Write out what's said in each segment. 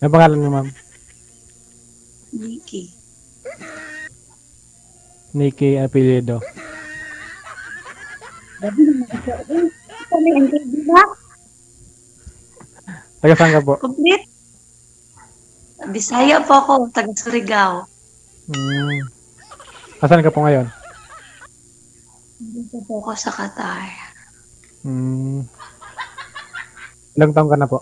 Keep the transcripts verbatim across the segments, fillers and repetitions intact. Ano pangalan niyo, ma'am? Nikki. Nikki Apelido. Taga saan ka po? Complete. Bisaya po ako, taga Surigao. Hmm. Asan ka po ngayon? Dito po ako sa Qatar. Hmm. Ilang taon ka na po?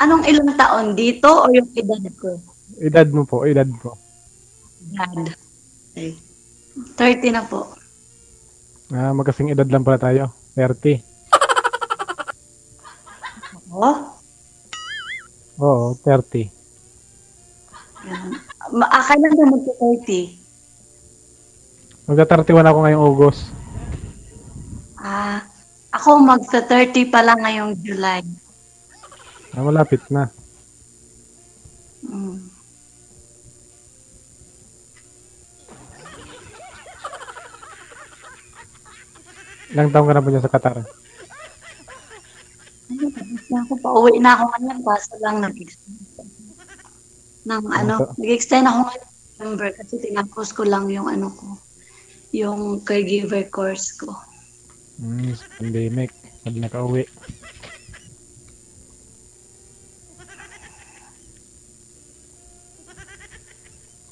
Anong ilang taon? Dito o yung edad ko? Edad mo po, edad po. Edad. Okay. thirty na po. Ah, magkasing edad lang pala tayo. thirty. Oo? Oo, thirty. Akala na magka-thirty. Magka-thirty-one ako ngayong August. Ah, ako magka-thirty pala ngayong July. Ah, malapit na. Mm. Ilang taong ka na po dyan sa Qatar? Ako pa, uwi na ako ngayon, kaso lang nag-extend ng ano, nag-extend ako ngayon ng November kasi tinapos ko lang yung ano ko, yung caregiver course ko. Hmm, pandemic, sabi na ka-uwi.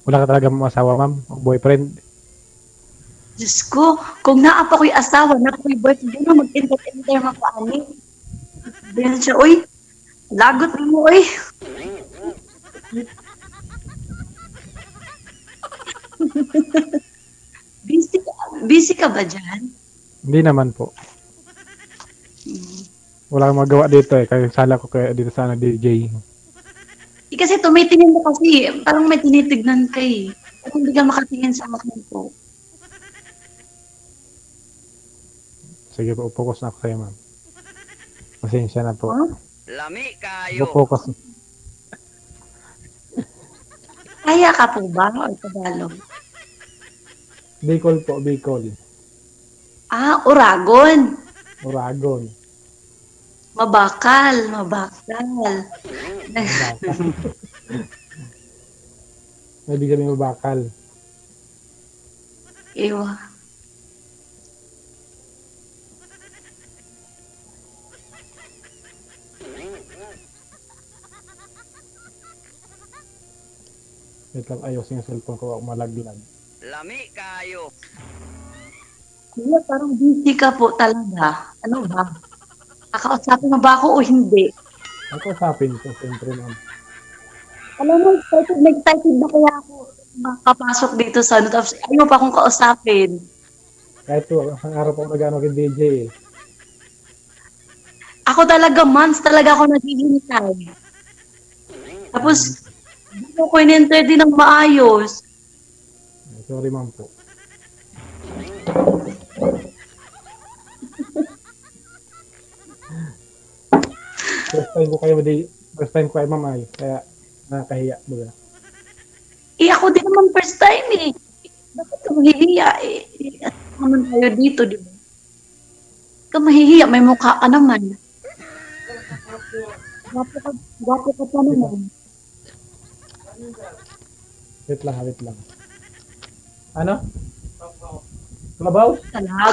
Wala ka talaga mong asawa, ma'am, o boyfriend? Diyos ko, kung naapa ko'y asawa, na ko'y boyfriend, yun mag-inter-inter mga paani. Diyan siya, uy, lagot mo, uy. busy, busy ka ba dyan? Hindi naman po. Hmm. Wala kang magawa dito eh, kaya sala ko kaya dito sana D J. Eh, kasi tumitingin mo kasi, parang may tinitignan ka eh. Kung hindi ka makatingin sa akin po. Sige po, focus na ako sa'yo, ma'am. Pasensya na po. Huh? Lami kayo. Focus. Kaya ka po ba o Tagalog? Bicol po, Bicol. Ah, Oragon. Oragon. Mabakal, mabakal. Sabi kami mabakal. Ewa. Wait lang, ayosin yung cellphone ko, malaglag. Lami kayo. Kuya, parang busy ka po talaga. Ano ba? Nakausapin mo ba ako o hindi? Nakausapin ko, siyempre naman. Alam mo, excited, excited na kaya ako makapasok dito sa ano. Tapos ayaw pa akong kausapin. Kahit po, ang araw pa ako nag-ano kay D J. Ako talaga, months talaga ako nag-iintay. Tapos, hindi ko in-enter din ng maayos. Sorry, ma'am po. First time ko kayo, first time ko kayo, ma'am, ay. Kaya nakakahiya. Eh, ako din naman first time, eh. Bakit ka mahihiya, eh? At naman tayo dito, di ba? Bakit ka mahihiya? May mukha ka naman. Gwapo ka pa naman. Wait lang, wait lang. Ano? Kalabaw? Kalabaw?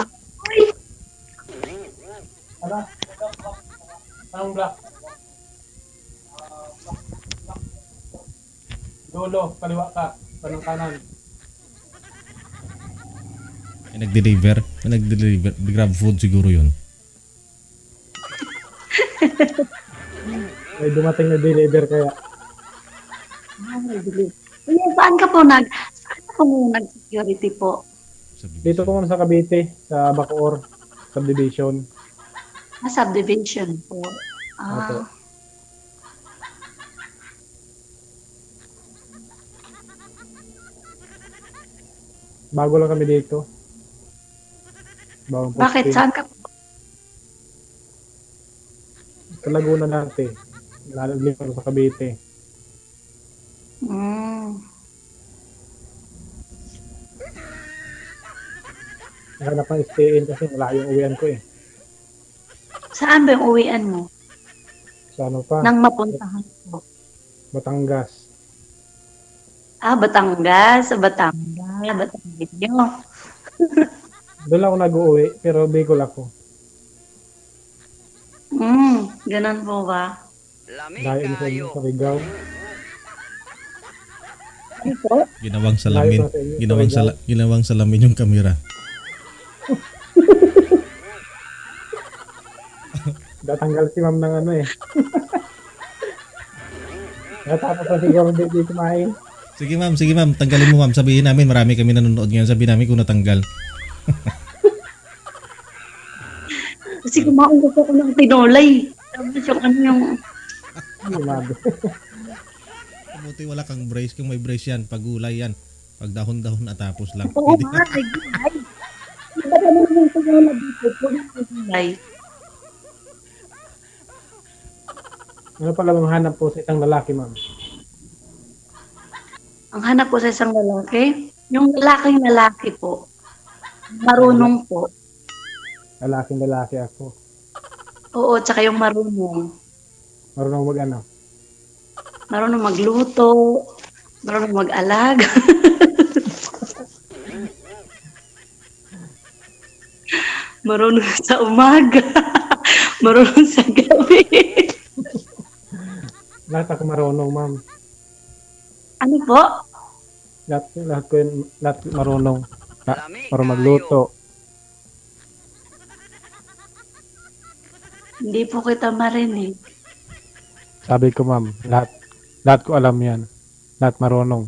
Ano? Anong black? Lolo, kaliwa ka. Panong kanan. May nag-deliver? May nag-deliver? Grab food siguro yun. May dumating na deliver kaya. Kuya, saan ka po nag, saan ka po nag-security po? Dito ko muna sa Cavite, sa Bacoor, subdivision. Ah, subdivision po. Ah. Bago lang kami dito. Bagong Bakit? Posting. Saan ka po? Sa Laguna natin. Lalagli ko sa Cavite. Mm. Nahanap ang stay-in kasi wala yung uwian ko eh. Saan ba yung uwian mo? Sa ano pa? Nang mapuntahan ko. Batangas. Ah, Batangas. Batangas. Batangas nyo. Doon ako nag-uwi, pero Bicol ako. Hmm, ganun po ba? Dahil sa inyo sa Rigaw. Ginawang salamin. Ginawang, sala, ginawang salamin yung kamera. Datanggal si ma'am ng ano eh. Natapos na siguro dito kumain. Sige ma'am, sige ma'am. Tanggalin mo ma'am. Sabihin namin marami kami nanonood ngayon. Sabihin namin kung natanggal. Kasi kumain ko po ng tinolay. Tapos yung ano yung... Buti wala kang brace. Kung may brace yan, pagulay yan. Pag dahon-dahon at tapos lang. Oo ma, nagulay. Iba na naman yung pagulay dito. Pagulay. Ano pala ang hanap po sa isang lalaki, ma'am? Ang hanap po sa isang lalaki? Yung lalaking lalaki po. Marunong po. Lalaking lalaki ako. Oo, tsaka yung marunong. Marunong mag ano? Marunong magluto. Marunong mag-alag. Marunong sa umaga. Marunong sa gabi. Lahat ako marunong, ma'am. Ano po? Lahat, lahat ko yun, lahat marunong. La, marunong magluto. Hindi po kita marinig. Sabi ko, ma'am, lahat, lahat ko alam yan. Lahat marunong.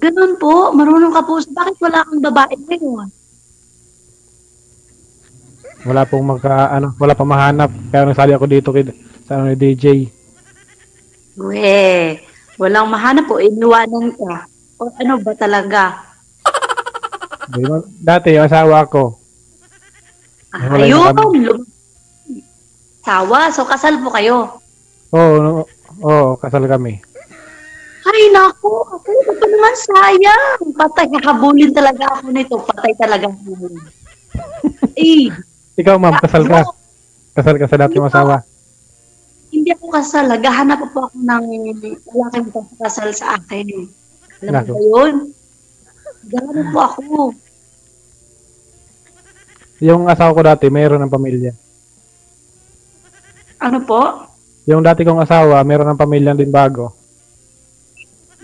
Ganun po, marunong ka po. Bakit wala kang babae ngayon? Wala pong magka, ano, wala pa mahanap. Kaya nasali ako dito kay, sa ano, D J. Weh, walang mahanap po, inuwanan ka. O ano ba talaga? Dati yung asawa ko. Ayun, asawa, so kasal po kayo? Oo, oo, kasal kami. Ay naku, ako pa naman sayang. Patay, nakabulin talaga ako nito. Patay talaga ako. Eh, ikaw ma'am, kasal ka? Kasal ka sa dating asawa? Hindi ako kasal. Naghahanap po ako ng lalaking kasal sa akin. Alam mo ba yun? Naghahanap po ako. Yung asawa ko dati, mayroon ng pamilya. Ano po? Yung dati kong asawa, mayroon ng pamilya din bago.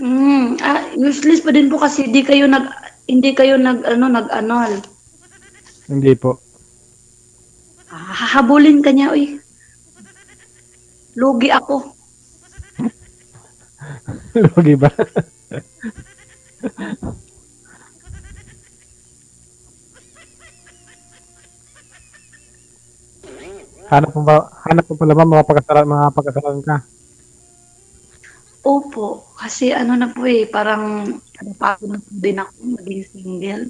Mm, ah, useless pa din po kasi hindi kayo nag, hindi kayo nag, ano, nag-anol. Hindi po. Ah, hahabulin ka niya, uy. Lugi ako. Lugi ba? Hanap mo ba, hanap mo pala ba mapapakasalan, mapapakasalan ka? Opo, kasi ano na po eh, parang napapagod na po din ako maging single.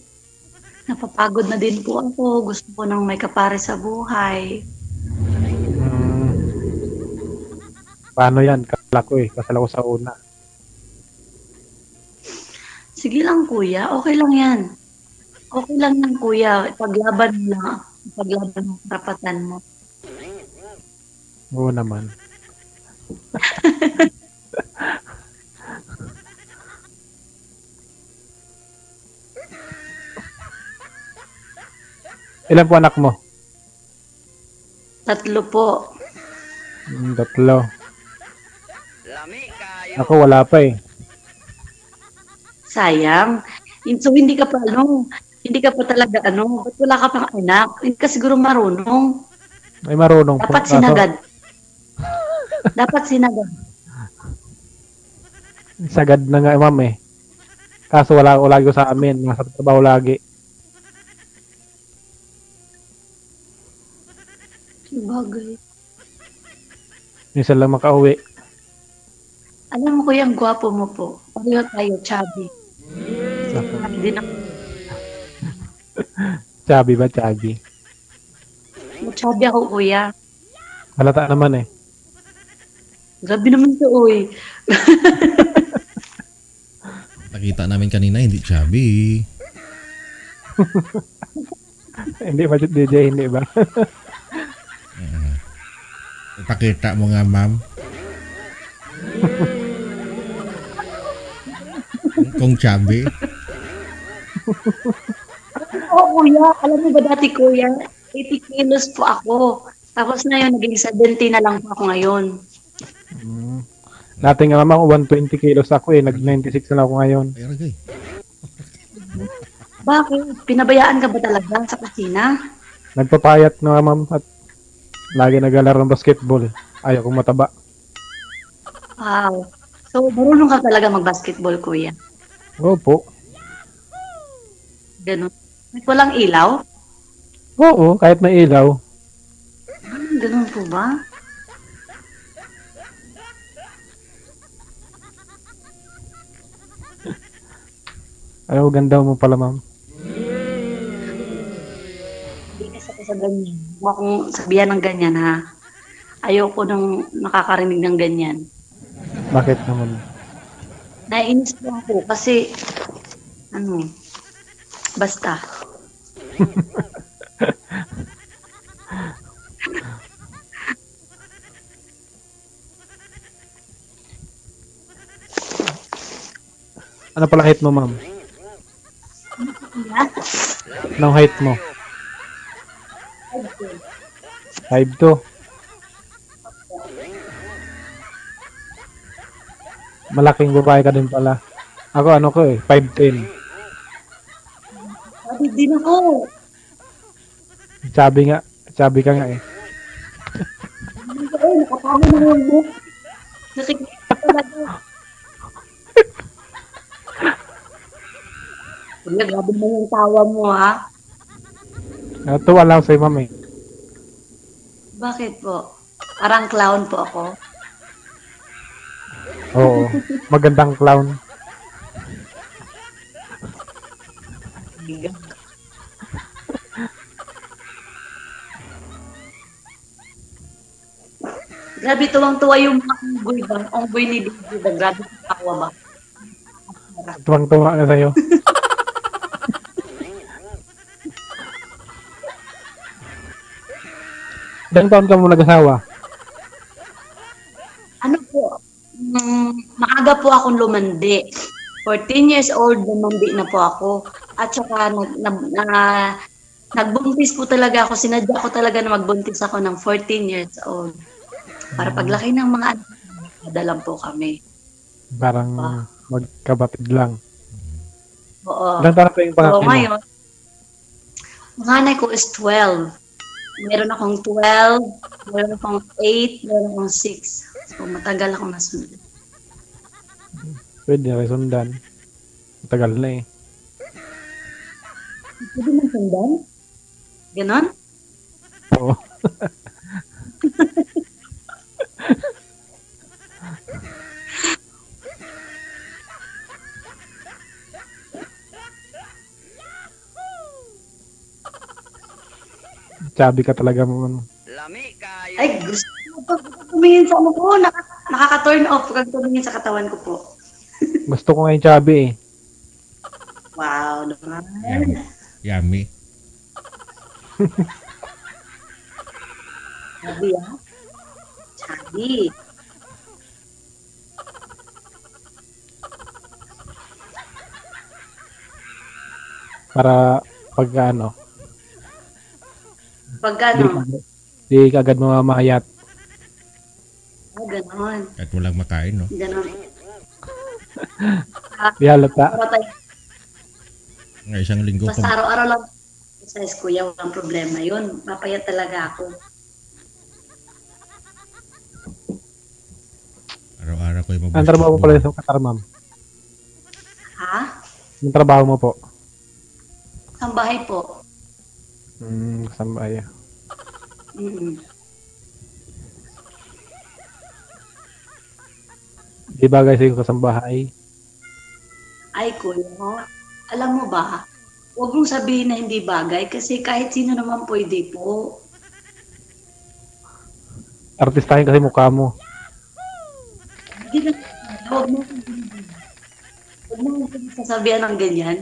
Napapagod na din po ako, gusto ko nang may kapare sa buhay. Paano yan? Kasala ko eh. Kasala ko sa una. Sige lang kuya. Okay lang yan. Okay lang yan kuya. Paglaban mo lang. Paglaban mo. Karapatan mo. Oo naman. Ilan po anak mo? Tatlo po. Mm, tatlo. Ako wala pa eh. Sayang. So hindi ka pa ano, hindi ka pa talaga ano, ba't wala ka pang anak? Hindi ka siguro marunong. Ay marunong dapat po. Dapat sinagad. Dapat sinagad. Sagad na nga ma'am eh. Kaso wala ko lagi sa amin, nasa trabaho lagi. Bagay. Minsan lang makauwi. Alam mo kuya, ang gwapo mo po. Pareho tayo, chubby. Chubby. Chubby ba, chubby? Chubby ako kuya. Halata naman eh. Grabe naman ito uy. Nakita namin kanina, hindi chubby. Hindi ba, D J? Hindi ba? Kita-kita mo nga, ma'am. Kung sabi. Oo, kuya. Alam mo ba dati, kuya? eighty kilos po ako. Tapos na yun, naging seventy na lang po ako ngayon. Hmm. Dati nga naman, one hundred twenty kilos ako eh. Nag-ninety-six na lang ako ngayon. Bakit? Pinabayaan ka ba talaga sa kusina? Nagpapayat na, ma'am, at lagi nag-alaro ng basketball. Ayaw kong mataba. Wow. So, marunong ka talaga mag-basketball, kuya? Opo. Ganun. Walang ilaw? Oo, kahit may ilaw. Hmm, ganun po ba? Ayaw, ganda mo pala, ma'am. Hindi kasi ako sa ganyan. Huwag akong sabihan ng ganyan, ha? Ayoko nang nakakarinig ng ganyan. Bakit naman? Nainis po ako kasi, ano, basta. Ano pala height mo, ma'am? Anong height mo? five two. Malaking babae ka din pala. Ako ano ko eh, five ten. Sabi din ako. Sabi nga, sabi ka nga eh. Nakapagod na yung book. Nakikita talaga. Kuya, grabe mo yung tawa mo, ha? Natuwa lang sa'yo, ma'am, eh. Bakit po? Parang clown po ako? Oo, magandang clown. Grabe, tuwang-tuwa yung mga unggoy ba? Unggoy ni David, grabe yung tawa ba? Tuwang-tuwa na sa'yo. Ilang taon ka mo nag-asawa? Ano po? Um, maaga po akong lumandi. fourteen years old, lumandi na po ako. At saka, nag, na, na, nagbuntis po talaga ako. Sinadya ko talaga na magbuntis ako ng fourteen years old. Para paglaki ng mga anak, dalam po kami. Parang uh, magkabatid lang. Oo. Ilang taon pa yung pangatlo? So, ngayon, nanay ko is twelve. Meron akong twelve, meron akong eight, meron akong six. So, matagal akong nasundan. Pwede na rin sundan. Matagal na eh. Pwede na sundan? Ganon? Oo. Sabi ka talaga mo, ano? Ay, gusto mo pag tumingin sa ano ko. Nakaka-turn off pag tumingin sa katawan ko po. Gusto ko ngayon, Chubby, eh. Wow, naman. Yummy. Chubby, ha? Chubby. Para pag ano? Pagkano? Di kagad mamamahayat. Oh, ganon. Kahit walang makain, no? Ganon. Di halata. Nga isang linggo. Basta araw-araw lang. Sa kuya, walang problema yun. Mapayat talaga ako. Araw-araw ko yung mabos. Ang trabaho mo pala sa Qatar, ma'am? Ha? Ang trabaho mo po? Ang bahay po. Hmm, kasama ya. Mm-mm. Di ba guys, yung kasambahay? Ay, kuya. Alam mo ba, huwag mong sabihin na hindi bagay kasi kahit sino naman pwede po. Artistahin kasi mukha mo. Hindi na, huwag mong sabihin. Huwag mong sasabihan ng ganyan.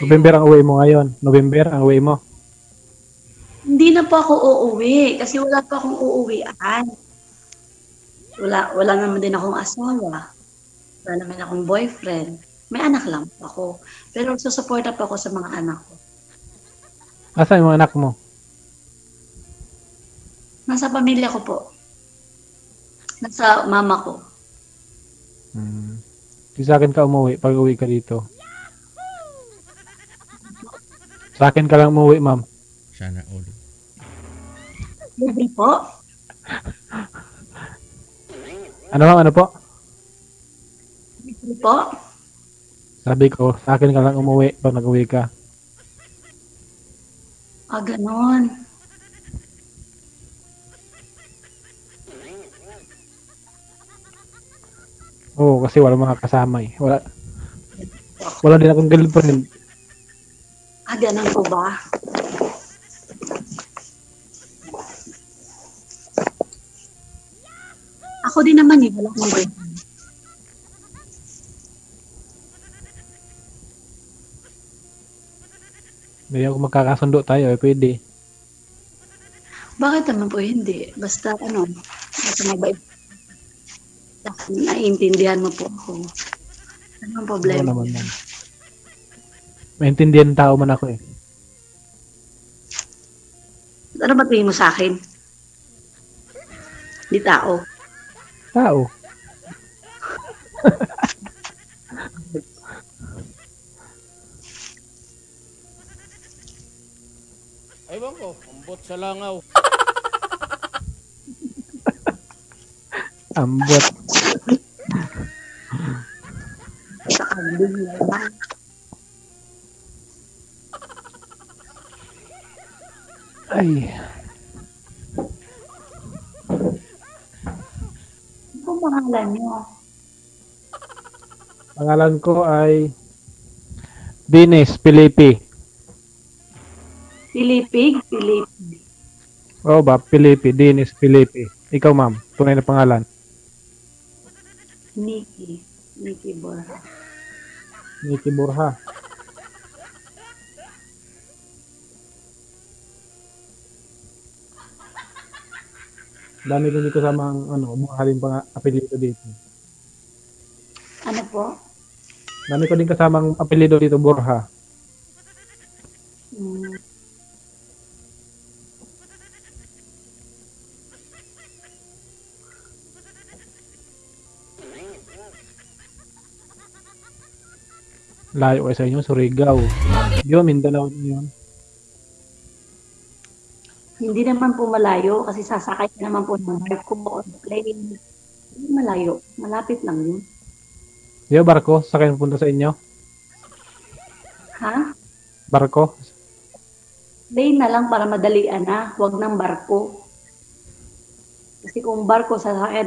November ang uwi mo ngayon? November ang uwi mo? Hindi na po ako uuwi kasi wala pa akong uuwian. Wala, wala naman din akong asawa. Wala naman akong boyfriend. May anak lang ako. Pero susuporta pa ako sa mga anak ko. Asan yung mga anak mo? Nasa pamilya ko po. Nasa mama ko. Hmm. Sa akin ka umuwi pag uwi ka dito. Sa akin ka lang umuwi, ma'am. Sana all. Libre po. Ano ma'am? Ano po? Libre po. Sabi ko, sa akin ka lang umuwi pag nag-uwi ka. Ah, ganon. Oo, oh, kasi wala mga kasama eh. Wala, wala din akong girlfriend. Ah, ganun po ba? Ako din naman eh, wala akong girlfriend. Ngayon kung magkakasundo tayo, eh, pwede. Bakit naman po hindi? Basta ano, basta mabait. Naiintindihan mo po ako. Ano ang problema? Naman, man. Maintindihan tao man ako eh. Ano ba tingin mo sa akin? Di tao. Tao? Ewan ko, ambot sa langaw. Ambot. Ay. Ano pangalan niyo? Pangalan ko ay Dennis Pilipi. Pilipi? Pilipi. Oo ba? Pilipi. Dennis Pilipi. Ikaw ma'am, tunay na pangalan. Nikki. Nikki Borja. Nikki Borja. Dami ko dito sa mga, ano, mahaling pang apelido dito. Ano po? Dami ko din kasamang apelido dito, Borja. Hmm. Layo kayo sa inyo, Surigao. Di ba Mindanao yun? Hindi naman po malayo kasi sasakay naman po ng barko o plane. Hindi malayo, malapit lang yun. Di ba barko? Sakay punta sa inyo? Ha? Barko? Plane na lang para madalian na, huwag ng barko. Kasi kung barko, sasakay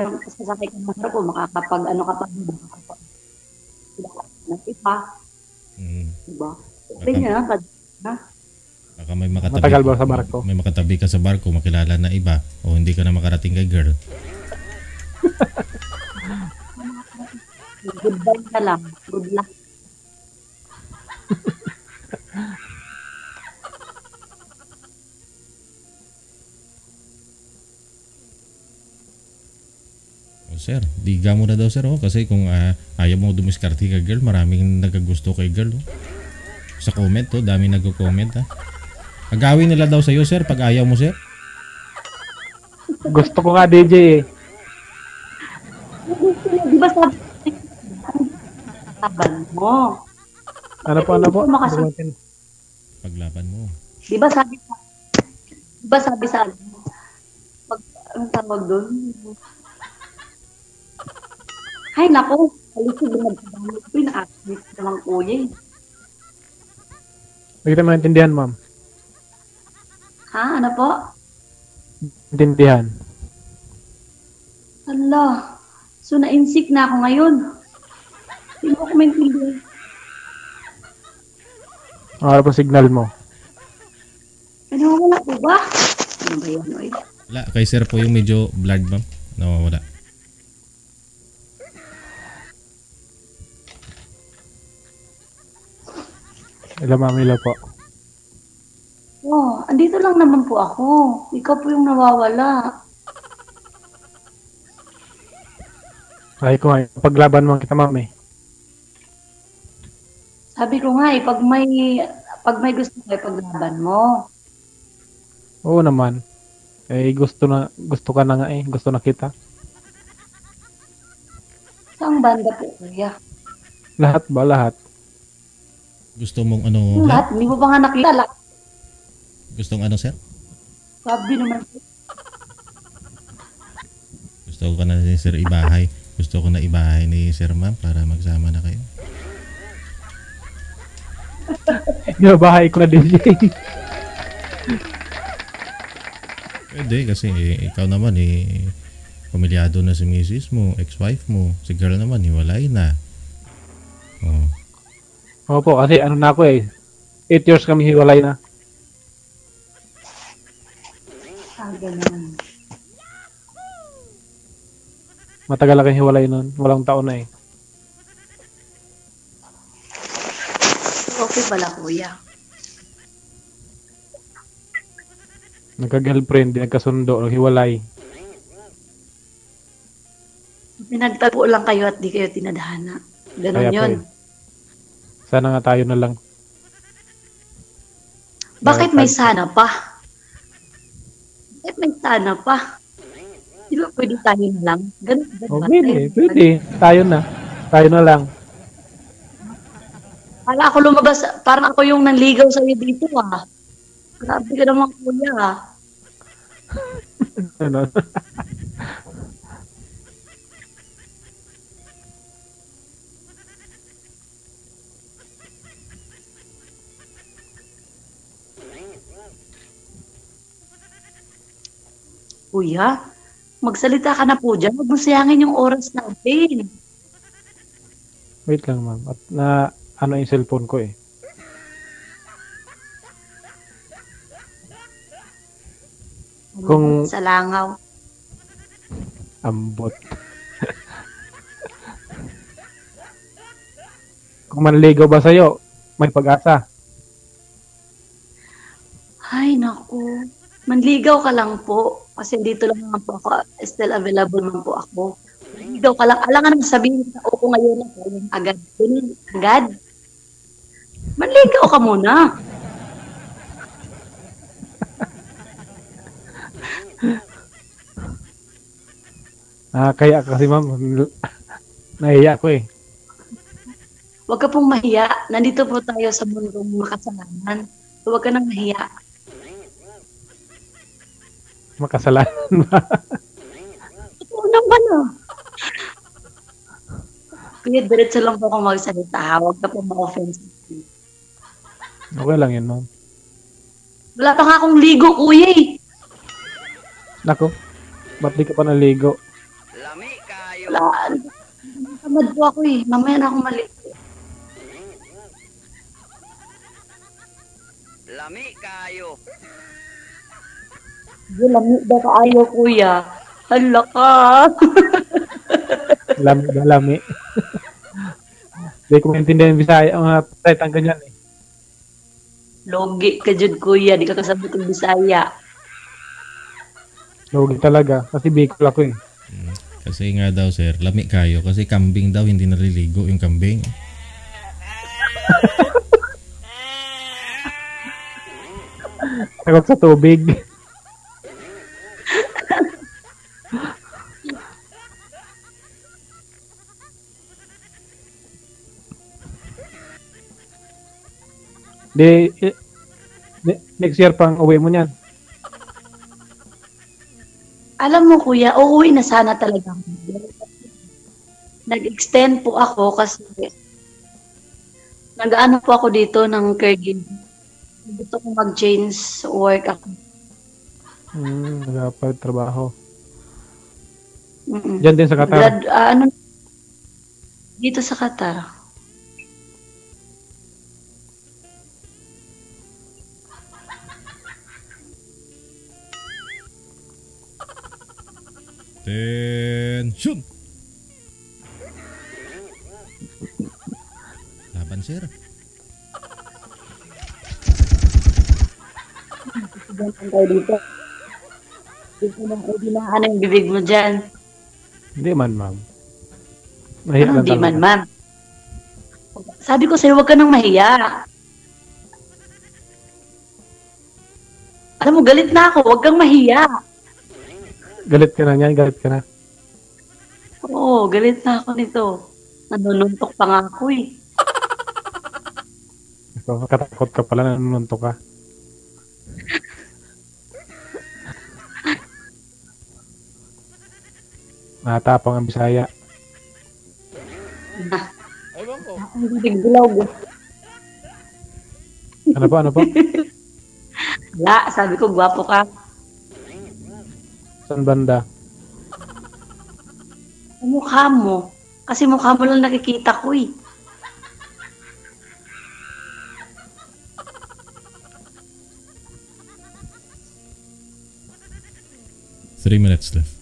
ka ng barko, makakapag ano kapag ipa. Mm. Diba? Baka, baka, ha? Baka may makatabi, matagal ba sa barko? May makatabi ka sa barko, makilala na iba o hindi ka na makarating kay girl. Goodbye na lang. Good luck. Sir, diga mo na daw sir, oh, kasi kung uh, ayaw mo dumiskarte ka girl, maraming nagagusto kay girl. Oh. Sa comment, oh, dami nag-comment. Ah. Agawin nila daw sa'yo sir, pag ayaw mo sir. Gusto ko nga D J eh. Di ba sabi? Laban mo. Ano po, ano po? Paglaban mo. Di ba sabi sa... Di ba sabi sa... Pag... Anong tawag doon? Ay, naku, halisig na nagsagamit ko yung na-admit naman ko yun. Hindi naman naintindihan, ma'am. Ha? Ano po? Naintindihan. Hala, so na-insick na ako ngayon. Hindi mo ako maintindihan. Ano po signal mo? Ano, wala po ba? Ano ba yan, oy? Wala, kay sir po yung medyo blurred, ma'am. No, wala. Hello, Ma'am Ilo po. Oh, andito lang naman po ako. Ikaw po yung nawawala. Ay ko nga, paglaban mo kita, Ma'am eh. Sabi ko nga eh, pag may, pag may gusto ko, paglaban mo. Oo naman. Eh, gusto na, gusto ka na nga eh. Gusto na kita. Saan banda po, Kuya? Lahat ba? Lahat. Gusto mong ano? Lahat? Hindi mo pa nga nakilala. Gusto mong ano, sir? Sabi naman. Gusto ko na ni Sir Ibahay. Gusto ko na ibahay ni Sir Ma'am para magsama na kayo. Ibahay ko na din. Pwede kasi eh, ikaw naman eh, pamilyado na si misis mo, ex-wife mo. Si girl naman, hiwalay na. Oh. Opo, kasi ano na ako eh. eight years kami hiwalay na. Ah, ganun. Matagal na kami hiwalay nun. Walang taon na eh. Okay pala, Kuya. Nagka-girlfriend, nagkasundo, hiwalay. Pinagtagpo lang kayo at di kayo tinadhana. Ganun kaya yun. Pay. Sana nga tayo na lang. Bakit may sana pa? Bakit may sana pa? Di ba pwede tayo na lang? Ganun, ganun oh, pwede, eh. pwede. Tayo na. Tayo na lang. Parang ako lumabas, parang ako yung nanligaw sa'yo dito ah. Grabe ka naman Kuya ah. Ano? Kuya, magsalita ka na po dyan. Huwag mo sayangin yung oras natin. Wait lang, ma'am. At na, ano yung cellphone ko eh. Ambot kung... sa langaw. Ambot. Kung manligaw ba sa'yo, may pag-asa. Ay, naku. Manligaw ka lang po. Kasi dito lang naman po ako, still available naman po ako. Manligaw ka lang. Alam ka naman sabihin na ako ngayon na kayong agad. Agad? Manligaw ka muna. Ah, kaya kasi ma'am, nahiya ko eh. Huwag ka pong mahiya. Nandito po tayo sa mundong makasalanan. Huwag ka nang mahiya. Makasalanan ba? Ito naman ah. Kuya, diretso lang po kung magsalita. Huwag na po ma-offense. Okay lang yun, ma'am. Wala pa nga akong ligo, Kuya eh. Nako, ba't di ka pa naligo? Wala. Tamad po ako eh. Mamaya na akong maligo. Lami kayo. Lamig ba kaayo, Kuya? Hala ka! Lamig ba, lamig? Hindi ko maintindihan yung Bisaya. Ang mga pataytang ganyan eh. Logi ka dyan, Kuya. Di ka kasabot yung Bisaya. Logi talaga. Kasi Bicol ako eh. Kasi nga daw, sir. Lamig kayo. Kasi kambing daw. Hindi naliligo yung kambing. Takot sa tubig. De, de, next year pang uwi mo niyan. Alam mo Kuya, uuwi na sana talaga. Nag-extend po ako kasi nag-ano po ako dito ng caregiving. Gusto kong mag-change work ako. Hmm, nagpa-trabaho. Mm-mm. Diyan din sa Qatar? Grad, uh, ano, dito sa Qatar. Tension. Laban sir. Diyan tayo dito. Hindi na anong bibig mo dyan. Hindi man, ma'am. Mahiya. Hindi man, ma'am. Sabi ko sa'yo, huwag ka nang mahiya. Alam mo, galit na ako. Huwag kang mahiya. Galit ka na niyan? Galit ka na? Oo, galit na ako nito. Nanununtok pa nga ako eh. Ito, katakot ka pala. Nanununtok ka. Natapang ang Bisaya. Ano po? Ano po? La, sabi ko, gwapo ka. Saan banda? Mukha mo. Kasi mukha mo lang nakikita ko eh. Three minutes left.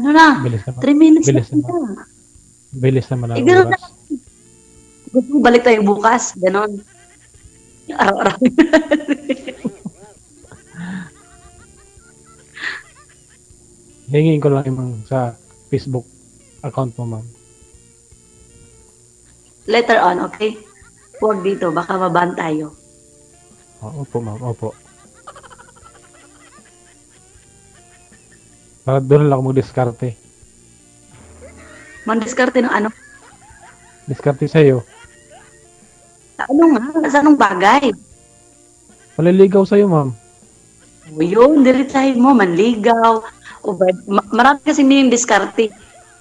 Ano na? Bilis na Three minutes left. Na. Bilis naman ang oras. Eh, balik tayo bukas. Ganon. Araw-araw. Hingin ko lang yung sa Facebook account mo, ma'am. Later on, okay? Huwag dito, baka maban tayo. Oo po, ma'am. Opo. Para doon lang mag-diskarte. Mag-diskarte ng ano? Diskarte sa'yo. Ano nga? Sa anong bagay? Maliligaw sa'yo, ma'am. O yun, dilitahin mo, manligaw. O ba, marami kasi hindi yung diskarte.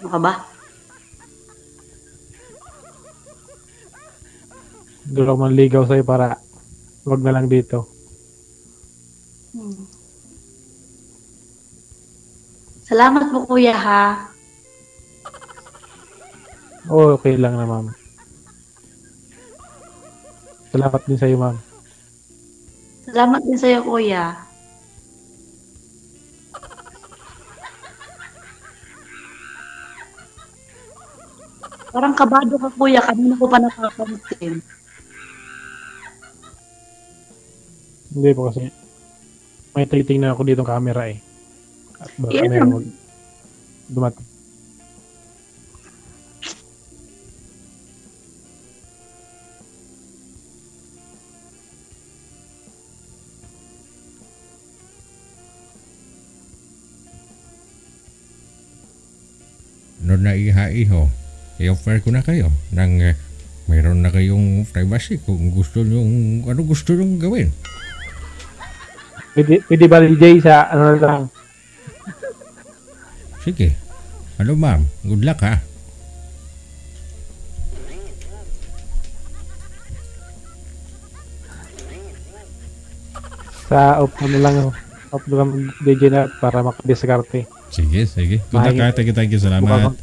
Ano ka ba? Doon lang manligaw sa'yo para wag na lang dito. Hmm. Salamat po, kuya, ha? Oo, okay lang na, ma'am. Salamat din sa'yo, ma'am. Salamat din sa'yo, kuya. Parang kabado ka, kuya. Kanina ko pa nakapansin. Hindi po kasi may titingnan ako dito ng camera eh. At baka yeah. Mayroon dumating. Na iha-iho, i-offer ko na kayo nang uh, mayroon na kayong privacy kung gusto nyo, ano gusto nyo gawin. Pwede, pwede ba D J sa ano lang? Sige. Hello ma'am, good luck ha. Sa off ano lang, off lang D J na para makadiskarte. Sige, sige. Kunta ka. Thank you, thank you. Salamat.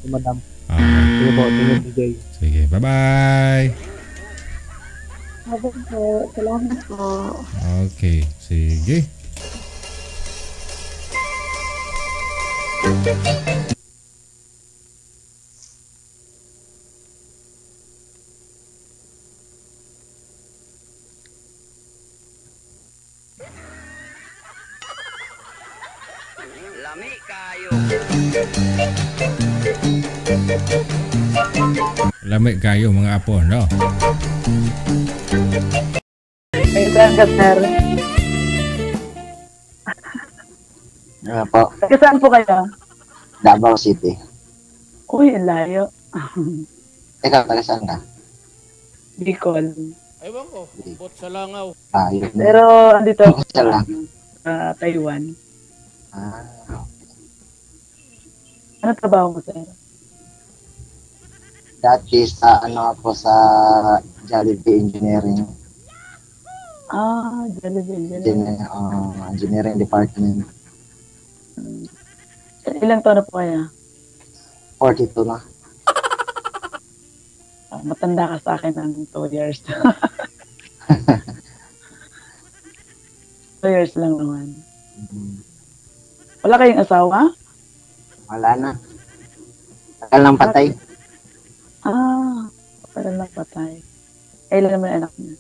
Okay. Sige, bye-bye. Salamat po. Okay, sige. Lamig kayo mga apo, no? Ay, bakit, sir? Apo. Saan po kayo? Davao City. Uy, layo. Ikaw, taga saan ka? Bicol. Ewan ko, bot sa langaw. Ah, yun. Pero, andito ako sa uh, Taiwan. Ah, ano trabaho mo, sir? Dati sa, ano ako, sa Jollibee Engineering. Ah, Jollibee Engineering. Engineering, uh, engineering Department. Ilang taon na po kaya? forty-two na. Oh, matanda ka sa akin ng two years. two years lang naman. Wala kayong asawa? Wala na. Tagal lang patay. Ah, tagal lang patay. Kailan naman anak niya?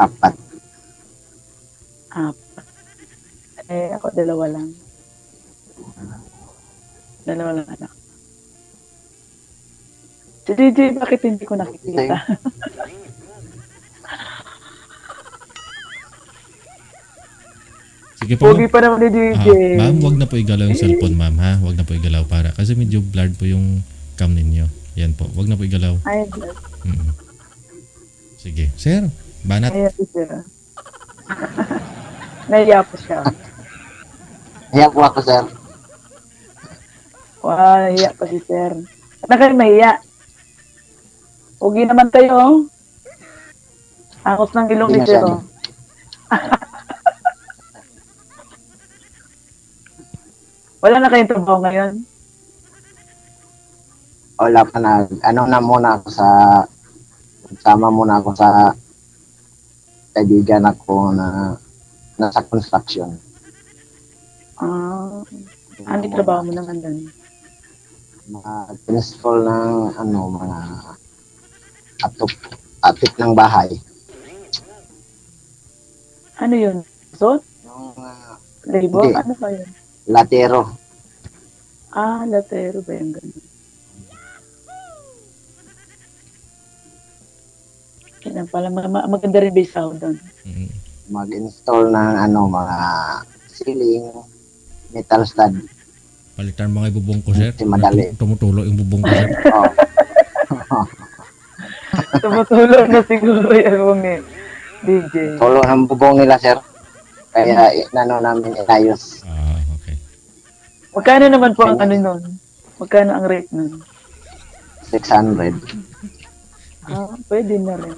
Apat. Apat. Eh, ako dalawa lang. Dalawa lang anak. Si J J, bakit hindi ko nakikita? Sige po. Pogi pa naman ni J J. Ah, ma'am, wag na po igalaw yung cellphone, ma'am, ha? Wag na po igalaw para. Kasi medyo blurred po yung cam ninyo. Yan po. Wag na po igalaw. Ay, blurred. Mm-hmm. Sige. Sir, banat. Ay, sir. Naiya po siya. Naiya po ako, sir. Wow, naiya po si sir. Ano kayo mahiya? Ugi naman tayo. Angos ng ilong ni sir. Wala na kayong trabaho ngayon? Wala pa na. Ano na muna ako sa... Sama muna ako sa... kaibigan ako na... nasa construction. Ah... Uh, ano yung trabaho mo naman doon? Mga principal ng ano, mga atop, atop ng bahay. Ano yun? So? Yung, uh, labor? Hindi. Ano ba yun? Latero. Ah, latero ba yung ganun? Kailan pala, mag maganda rin ba yung sound doon? Mm-hmm. Mag-install ng ano, mga ceiling, metal stud. Palitan mga ibubong ko, sir. Madali. Tumutulo yung bubong ko, sir. Oo. Tumutulo na siguro yung eh, D J. Tulo ng bubong nila, sir. Kaya inano namin inayos. Ah, okay. Magkano naman po ang ano nun? Magkano ang rate nun? six hundred. Ah, pwede na rin.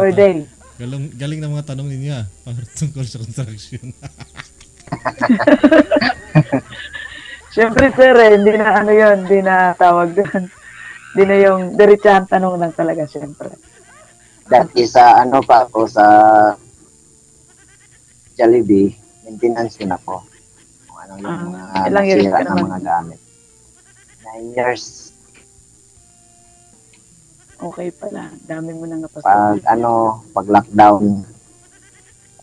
Or day. Galing, galing na mga tanong ninyo, ha? Tungkol sa construction. Siyempre sir, eh, hindi na ano yun, hindi na tawag doon. Hindi na yung diretsahan tanong lang talaga, siyempre. Dati sa ano pa ako, sa Jollibee, maintenance din ako. Kung ano yung ah, mga nasira ng mga gamit. Nine years. Okay pala, dami mo nang napasok. Pag ano, pag lockdown,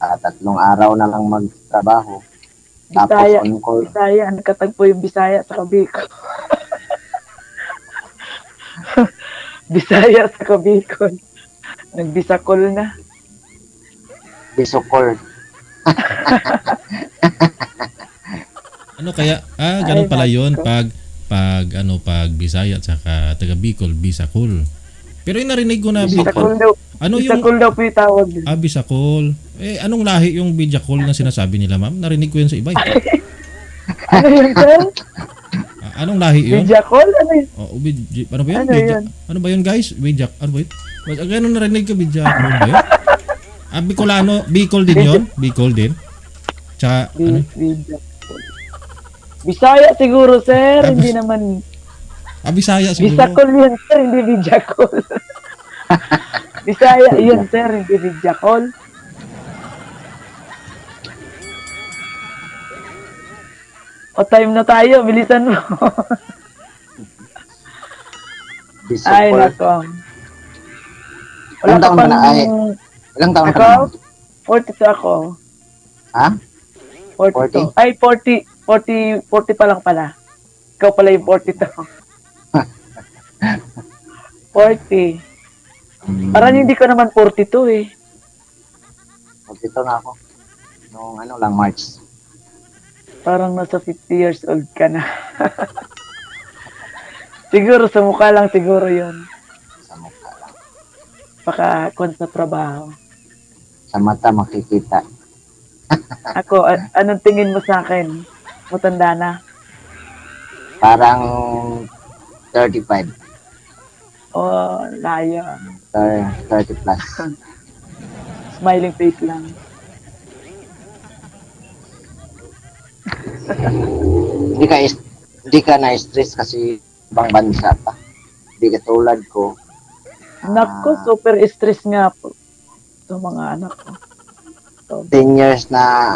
uh, tatlong araw na lang magtrabaho. Bisaya, Bisaya, nakatagpo yung Bisaya sa Bicol. Bisaya sa Bicol. Nagbisakol na. Bisokol. Ano kaya? Ah, ganun pala yun. Pag, pag, ano, pag Bisaya at saka taga Bicol, Bisakol. Pero yung narinig ko na Bicol. Ano yung Bicol daw po yung tawag? Ah, Bicol. Eh, anong lahi yung Bicol na sinasabi nila, ma'am? Narinig ko yun sa iba. Ano yun, sir? Ah, anong lahi yun? Bicol? Ano yun? Oh, bij ano ba yun? Ano, yun? Ano ba yun, guys? Bicol. Ano ba yun? Ano narinig ko, Bicol? Ano ba yun? Ah, Bicolano. Bicol din yun? Bicol din? Tsaka, ano? Bisaya siguro, sir. Tapos, hindi naman... Ah, Bisaya siguro. Bisakol yun, sir. Hindi Bicol. Bisaya yun, sir. Hindi Bicol. O time na tayo, bilisan mo. Ay, nako. Ilang taon ka na? Ay, ilang taon ka na? forty-two ako. Ha? forty-two. forty? Ay, forty. forty, forty pa lang pala. Ikaw pala yung forty-two. forty. Parang hindi ko naman forty-two eh. forty-two na ako. Noong ano lang, March. Parang nasa fifty years old ka na. Siguro sa mukha lang siguro yun. Sa mukha lang. Baka kung sa trabaho. Sa mata makikita. Ako, anong tingin mo sa akin? Matanda na? Parang thirty-five. Oh, layo. thirty plus. Smiling face lang. Hindi ka, hindi ka na-stress kasi ibang bansa pa. Hindi ka tulad ko. Anak ko, uh, super stress nga po. Ito mga anak ko. So, ten years na,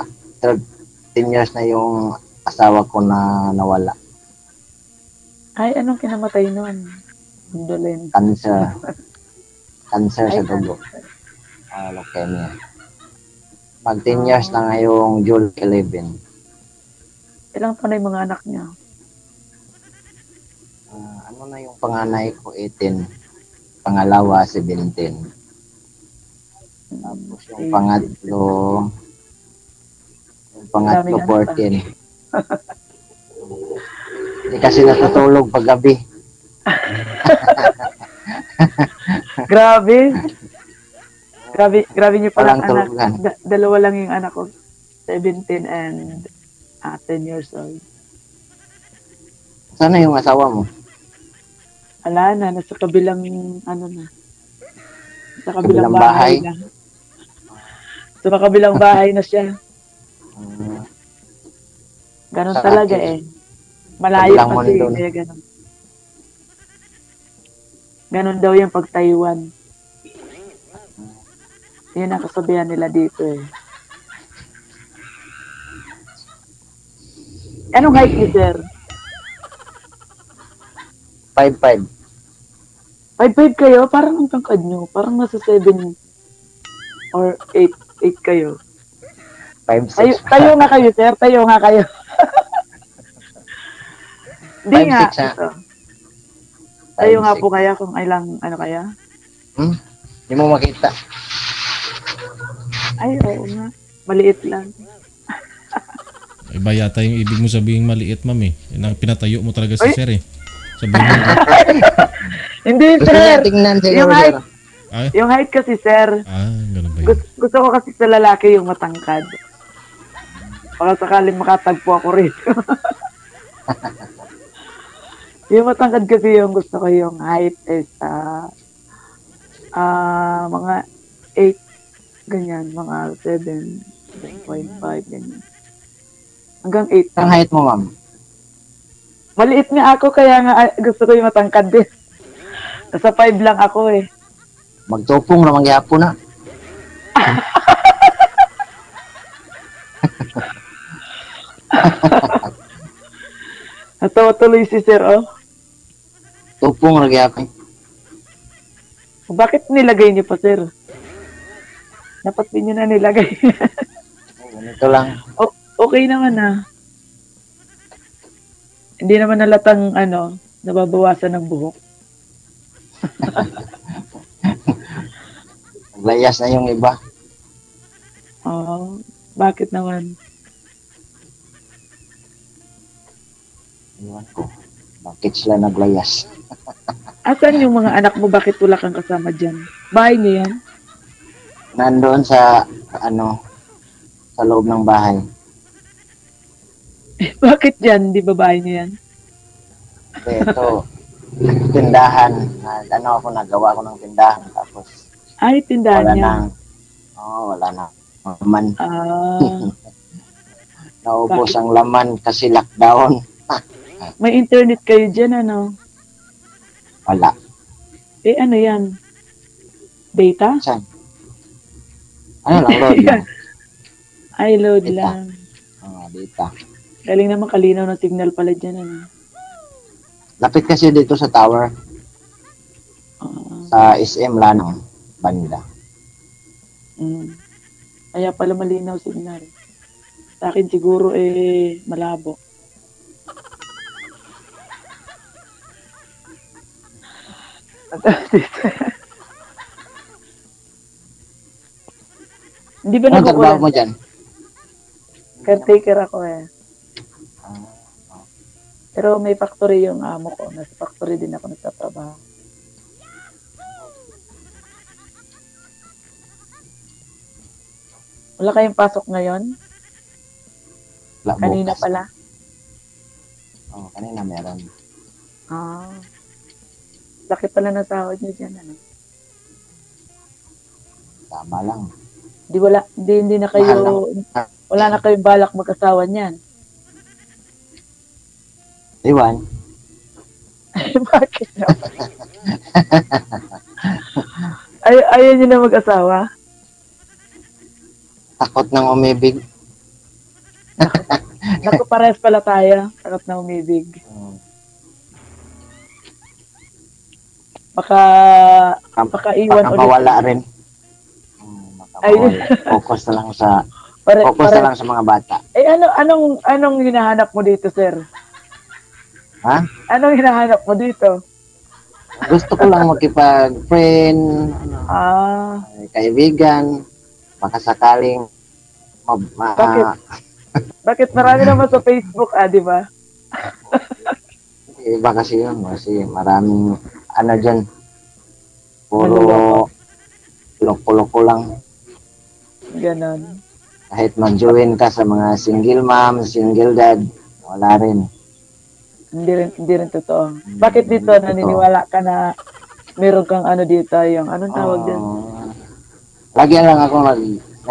ten years na yung asawa ko na nawala. Ay, anong kinamatay nun? Indolent. Cancer. Cancer ay, sa dugo. uh, leukemia. Pag ten years na ngayong July eleven. Ilang taon na yung mga anak niya? Uh, ano na yung panganay ko? eighteen. Pangalawa, seventeen. Tapos yung pangatlo, yung pangatlo, fourteen. Hindi kasi natutulog pag gabi. Grabe. Grabe, grabe niyo palang anak. Da, dalawa lang yung anak ko. seventeen and ah, ten years old. Sana yung asawa mo? Ala na, nasa kabilang ano na. Sa kabilang, kabilang bahay. bahay na. So, sa kabilang bahay na siya. Ganon talaga eh. Malayo kasi eh, ganon. Ganon daw yung pag-Taiwan. Yun ang kasabihan nila dito eh. Anong height niyo, sir? five five. five five kayo? Parang ang tangkad nyo. Parang nasa seven or eight kayo. five six. Tayo, tayo nga kayo, sir. Tayo nga kayo. Hindi nga. Ito. Tayo nga po kaya kung ilang, ano kaya? Hmm? Hindi mo makita. Ay, oo nga. Maliit lang. Iba yata yung ibig mo sabihin maliit, ma'am eh. Pinatayo mo talaga si sir eh. Sabihin mo. Hindi, sir. Yung height. Ay? Yung height kasi, sir. Ah, ganun ba yun? Gusto, gusto ko kasi sa lalaki yung matangkad. Para sakaling makatagpo ako rito. Yung matangkad kasi yung gusto ko yung height is ah, uh, uh, mga eight, ganyan. Mga seven point five, ganyan. Hanggang eight. Ang height mo, ma'am? Maliit nga ako, kaya nga gusto ko yung matangkad din. Nasa five lang ako eh. Magtopong na mangyapo na. Natawa tuloy si sir, oh. Topong na mangyapo. Bakit nilagay niyo pa, sir? Dapat din niyo na nilagay. Ganito lang. Oh. Okay naman na. Hindi naman nalatang ano, nababawasan ng buhok. Layas na yung iba. Oo. Oh, bakit naman? Iwan ko. Bakit sila naglayas? Asan yung mga anak mo? Bakit wala kang kasama dyan? Bahay niyo yan? Nandoon sa, ano, sa loob ng bahay. Bakit dyan? Di ba bahay niya yan? Ito, tindahan. Ano ako, nagawa ako ng tindahan. Tapos, ay, tindahan wala niya? Oo, oh, wala na. Laman. Ah. Naubos bakit? Ang laman kasi lockdown. May internet kayo dyan, ano? Wala. Eh, ano yan? Data? Saan? Ano lang, load lang. Ay, load data lang. Oo, oh, data. Galing naman kalinaw na signal pala dyan. Ano? Lapit kasi dito sa tower. Uh, sa S M Lanao, Manila. Mm. Kaya pala malinaw signal. Sa akin siguro eh malabo. Hindi ba nag-uulan? Ano trabaho mo dyan? Caretaker ako eh. Pero may factory yung amo ko. Nasa factory din ako nagtatrabaho. Wala kayong pasok ngayon? Wala, kanina bukas pala? Oo, oh, kanina meron. Ah. Laki pala na sahod niyo dyan, ano? Tama lang. Di wala, di, hindi na kayo, wala na kayong balak mag-asawa niyan. Iwan. Bakit na? Ay, ayaw niyo na mag-asawa? Takot ng umibig. Naku, parehas pala tayo. Takot ng umibig. Baka, baka iwan ulit. Baka mawala rin. Ay, focus na lang sa pare, focus pare. na lang sa mga bata. Eh ano anong anong hinahanap mo dito, sir? Ha? Anong hinahanap mo dito? Gusto ko lang makipag-friend, ah, kaibigan, makasakaling ma Bakit? Bakit marami naman sa Facebook, ah, di ba? Iba kasi yun, kasi maraming ano dyan, puro loko-loko lang. Ganon. Kahit mag-join ka sa mga single mom, single dad, wala rin. Hindi rin, hindi rin totoo. Bakit dito totoo. naniniwala ka na meron kang ano dito, yung anong tawag uh, dyan? Lagi lang ako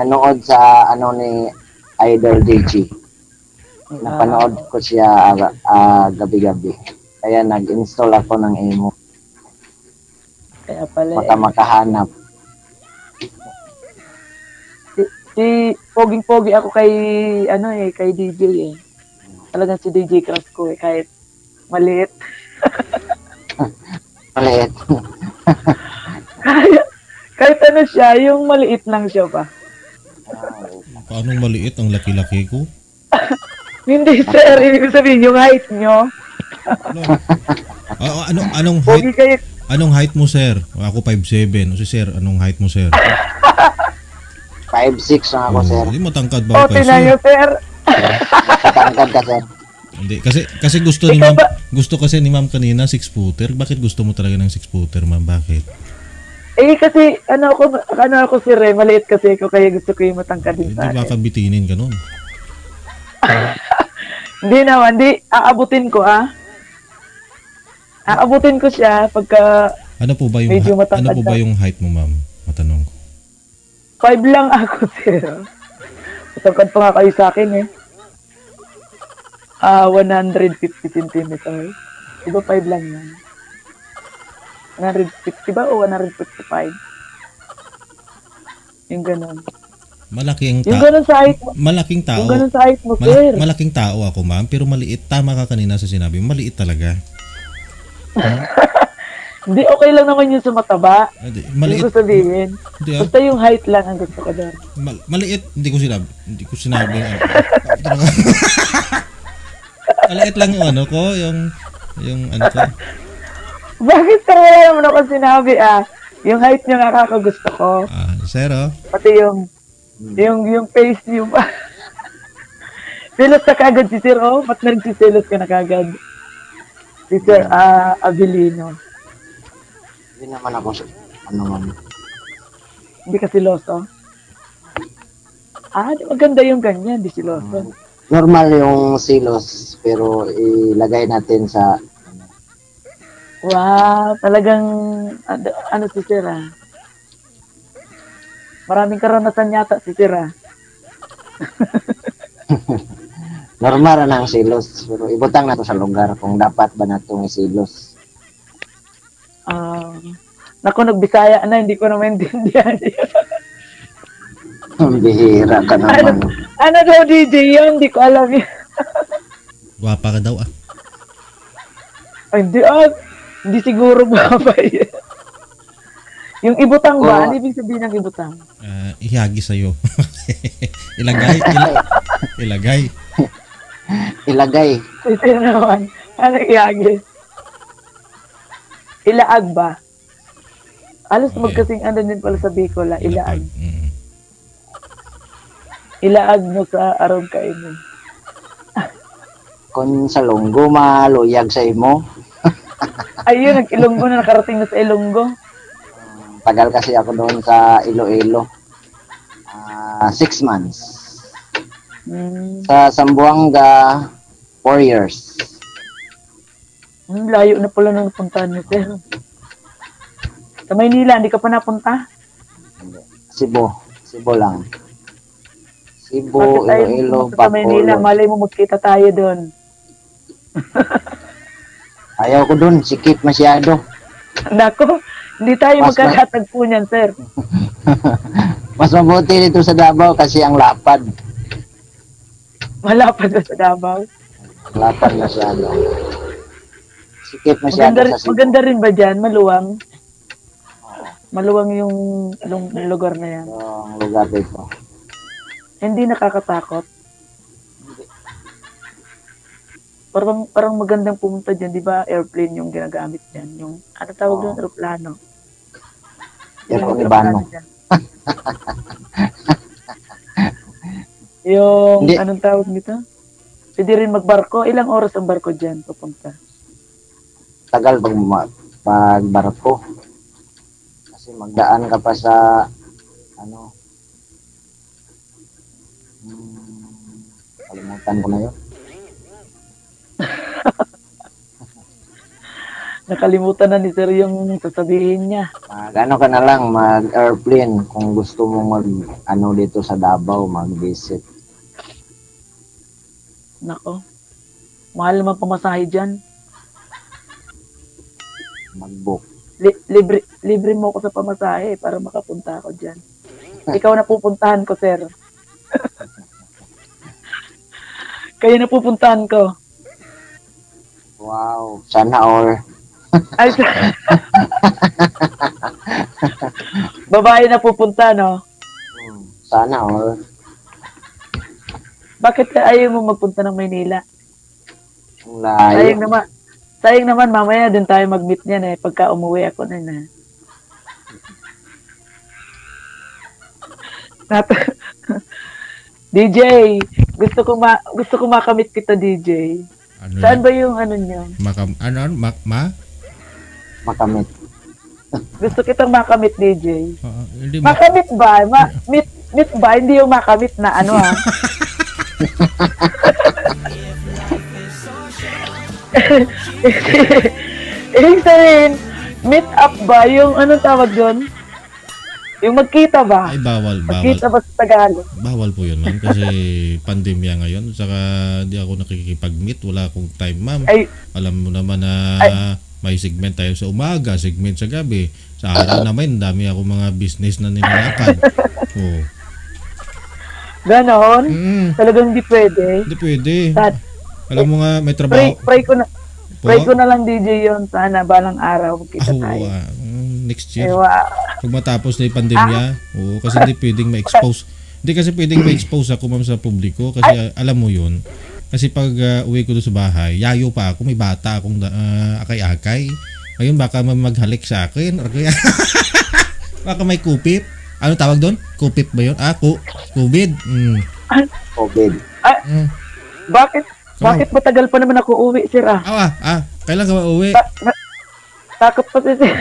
nanood sa ano ni Idol D G. Uh, Napanood ko siya gabi-gabi. Uh, uh, Kaya nag-install ako ng emo. Kaya pala Maka eh. makahanap. Si, si poging-pogi ako kay ano eh, kay D J eh. Talagang si D J crush ko eh, kahit maliit. Maliit. kahit, kahit ano siya, yung maliit lang siya pa. Paano maliit? Ang laki-laki ko? Hindi sir, ibig sabihin yung height nyo. Ano? Uh, ano anong height? Kayo. Anong height mo, sir? Ako five seven. O si sir, anong height mo, sir? five six na ako, oh, sir. Hindi matangkad ba? O, tinayo, sir. Matangkad ka, sir. Hindi, kasi kasi gusto ni ma'am, gusto kasi ni ma'am kanina six-footer. Bakit gusto mo talaga ng six-footer, ma'am? Bakit? Eh, kasi ano ako, ano ako sir, eh, maliit kasi ako, kaya gusto ko yung matangkad din sa akin. Hindi baka bitinin ka nun. Hindi naman, hindi. Aabutin ko, ah. Aabutin ko siya pagka ano po ba yung medyo matangkad. Ano po ba yung height mo, ma'am? Matanong ko. Five lang ako, sir. Matangkad pa nga kayo sa akin, eh. Ah, uh, one hundred fifty centimeters. Diba five lang yan? one hundred fifty ba o one hundred fifty-five? Yung ganun. Malaking tao. Yung ganun sa height mo. Malaking tao. Yung ganun sa height mo, Mal sir. Malaking tao ako, ma'am, pero maliit. Tama ka kanina sa sinabi. Maliit talaga. Hindi, okay lang naman yung sa mataba. Hindi, maliit. Hindi ko sabihin. Hindi, ah. Basta yung height lang ang gusto ko doon. Mal maliit. Hindi ko sinabi. Hindi ko sinabi. Maliit lang yung ano ko. Yung, yung ano ko. Bakit ka wala naman ako sinabi, ah? Yung height nyo nga kakagusto ko. Ah, zero. Pati yung Hmm. Yung, yung face niyo pa. Selos na kagad si Sir, oh. Ba't na nagsiselos ka na kagad? Si Sir yeah. uh, Avilino. Hindi naman ako, sir. Ano man. Hindi ka siloso? Ah, maganda yung ganyan, di siloso. Normal yung silos, pero ilagay natin sa... Wow, talagang... Ano, ano si Sir, ah? Maraming karanasan yata si Sira. Normal na ang silos. Pero ibutang na to sa lugar kung dapat ba na itong isilos. Uh, naku, nagbisaya na. Hindi ko na maintindihan. Bihira ka naman. Ano, ano daw D J yun? Hindi ko alam yun. Guwapa ka daw ah. Ay, hindi ah. Hindi siguro guwapa yun. Yung ibutang ba? Oh. Ano ibig sabihin ng ibutang? Uh, ihagi sa'yo. ilagay. Ilagay. ilagay. Ito naman. Ano ihagi? Ilaag ba? Alas okay. Magkasing ano din pala sa Bicol. Ilaag. Mm. Ilaag mo sa arong kainin. Kung sa lunggo, maluyag sa imo. Ayun, nag-ilunggo na. Nakarating na sa ilunggo. Tagal kasi ako doon sa Iloilo. Uh, six months. Mm. Sa Zamboanga, four years. Hmm, layo na pala nung napuntahan niyo, sir. Sa Manila, hindi ka pa napunta? Cebu. Cebu lang. Cebu, Iloilo, Bacolod. Sa Manila, malay mo magkita tayo doon. Ayaw ko doon. Sikip masyado. Nako. Hindi tayo magkakatagpo niyan, sir. Mas mabuti nito sa Davao kasi ang lapad. Malapad na sa Davao? Lapad na siya. Sikip masyado maganda, sa Cebu. Maganda rin ba dyan? Maluwang? Maluwang yung lugar na yan. Ang lugar dito. Hindi nakakatakot. Parang, parang magandang pumunta dyan, di ba? Airplane yung ginagamit dyan. Yung, ano tawag doon? Oh. Aeroplano. Aeroplano. Aeroplano dyan. Yung, hindi. Anong tawag nito? Pwede rin magbarko. Ilang oras ang barko dyan papunta? Tagal pag, pag barko. Kasi magdaan ka pa sa, ano, hmm, kalimutan ko na yun. Nakalimutan na ni sir yung sasabihin niya. Mag ano ka na lang, mag airplane kung gusto mo mag ano dito sa Davao, mag visit. Nako, mahal naman pamasahe dyan. Mag book. Li- libre, libre mo ako sa pamasahe para makapunta ako dyan. Ikaw na pupuntahan ko sir. Kayo na pupuntahan ko. Wow, sana all. Ay, babae na pupunta, no? Sana all. Bakit ayaw mo magpunta ng Maynila? Sayang naman. Sayang naman, mamaya din tayo mag-meet niyan eh. Pagka umuwi ako na na. D J, gusto ko ma gusto ko makamit kita, D J. Ano saan ba yung ano niya? Makam, ano, ano, ma, ma? Makamit. Gusto kitang makamit, D J. Uh, hindi ma- makamit ba? Ma- meet, meet ba? Hindi yung makamit na ano, ha? Ibig sabihin, meet up ba? Yung anong tawag yun? Yung magkita ba? Ay, bawal, bawal. Magkita ba sa Tagalog? Bawal po yun, ma'am, kasi pandemya ngayon. Saka di ako nakikipag-meet. Wala akong time, ma'am. Ay, alam mo naman na ay, may segment tayo sa umaga, segment sa gabi. Sa araw naman, dami ako mga business na nilalakad. Oo. Ganon? Mm. Talagang di pwede? Di pwede. That, alam mo nga, may trabaho. Pray, pray ko na. Po? Pray ko na lang, D J, yun. Sana balang araw magkita oh, tayo. Uh, next year. Ay, wow. Pag matapos na yung pandemya, ah. Oo, kasi hindi pwedeng ma-expose. Hindi kasi pwedeng ma-expose ako, ma'am, sa publiko kasi ay, alam mo yun. Kasi pag uh, uwi ko doon sa bahay, yayo pa ako, may bata akong uh, akay-akay. Ngayon baka maghalik sa akin or kaya baka may kupip. Ano tawag doon? Kupip ba yun? Ah, ku- COVID. Mm. COVID. Ah, mm. Bakit? Come bakit on. Matagal pa naman ako uwi, sir? Ah, ah, ah kailan ka ba uwi? Ba- ba- takot pa si sir.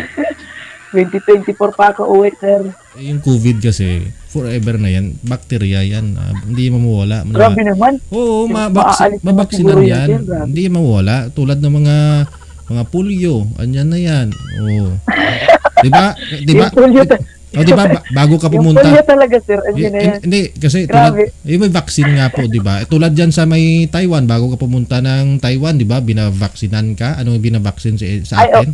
twenty twenty-four pa ako uwi, sir. Yung COVID kasi, forever na yan. Bakterya yan. Uh, hindi mawawala. Grabe naman. Oo, mabaks- mabaksinan yan. yan hindi mawawala. Tulad ng mga mga polio. Anyan na yan. Oo. Diba? Diba? O oh, diba, bago ka pumunta. Yung polio talaga, sir. Anyan na yan. Hindi, kasi grabe. Tulad, yung may vaccine nga po, diba? Tulad dyan sa may Taiwan, bago ka pumunta ng Taiwan, diba? Binavaksinan ka. Ano yung binavaksin sa atin?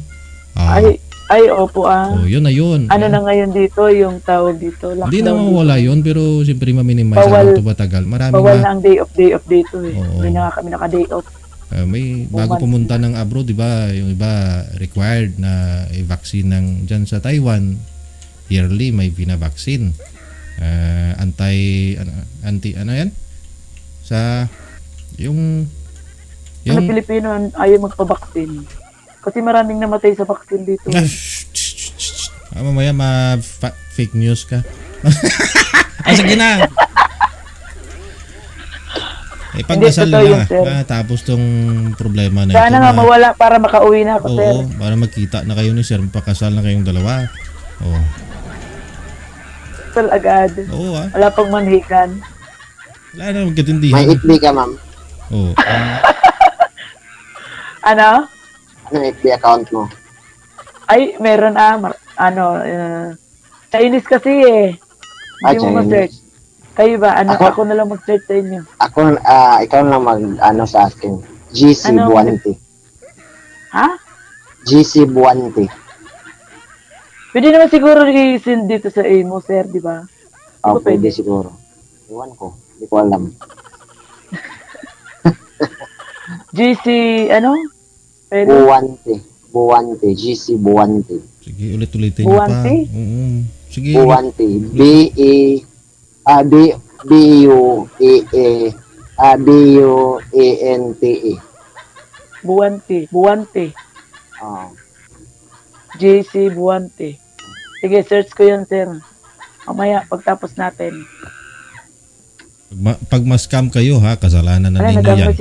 Ay, oh. Ay, opo ah. Oh, yun na yun. Ano yeah. Na ngayon dito, yung tawag dito. Hindi na mawala yun, pero siyempre maminimize na ito matagal. Marami bawal na. Bawal na ang day off, day off dito eh. Oh. May na kami naka-day off. Uh, may bago months. Pumunta ng abroad, di ba, yung iba required na i-vaccine ng dyan sa Taiwan. Yearly may binavaccine. Uh, anti, ano, anti, ano yan? Sa, yung, yung... Ano Pilipino ayaw magpabaksin? Kasi maraming namatay sa vaccine dito. Ah, shh, shh, shh. Ah, mamaya ma-fake news ka. Ah, sige na. Eh, pagdasal na yun, ah, tapos tong problema na ito. Sana nga mawala para makauwi na ako, oo, sir. Oo, para magkita na kayo ni sir. Magpakasal na kayong dalawa. Oo. Kasal agad. Oo, ah. Wala pang manhikan. Wala na magkatindihan. May itbi ka, ma'am. Oo. Ah. Ano? Ano yung F B account mo? Ay, meron ah. Mar- ano, uh, Chinese kasi eh. Hindi ah, mo ma-search. Kayo ba? Ano, ako, ako na lang mag-search sa inyo. Ako, uh, ikaw na lang mag, ano sa akin. G C ano? Buante. Ha? G C Buante. Pwede naman siguro i-send dito sa imo, sir, di ba? Oh, pwede, pwede siguro. Iwan ko. Hindi ko alam. G C, ano? Buwante. Buwante, G C Buwante. Sige, ulit-ulitin niyo pa. Uh-huh. Sige, Buwante. B E A B U E A B U E N T E. Buwante, Buwante. Oh. G C Buwante. Sige, search ko yun, sir. Mamaya, pagtapos natin. Ma pag ma-scam kayo ha, kasalanan na ninyo yan.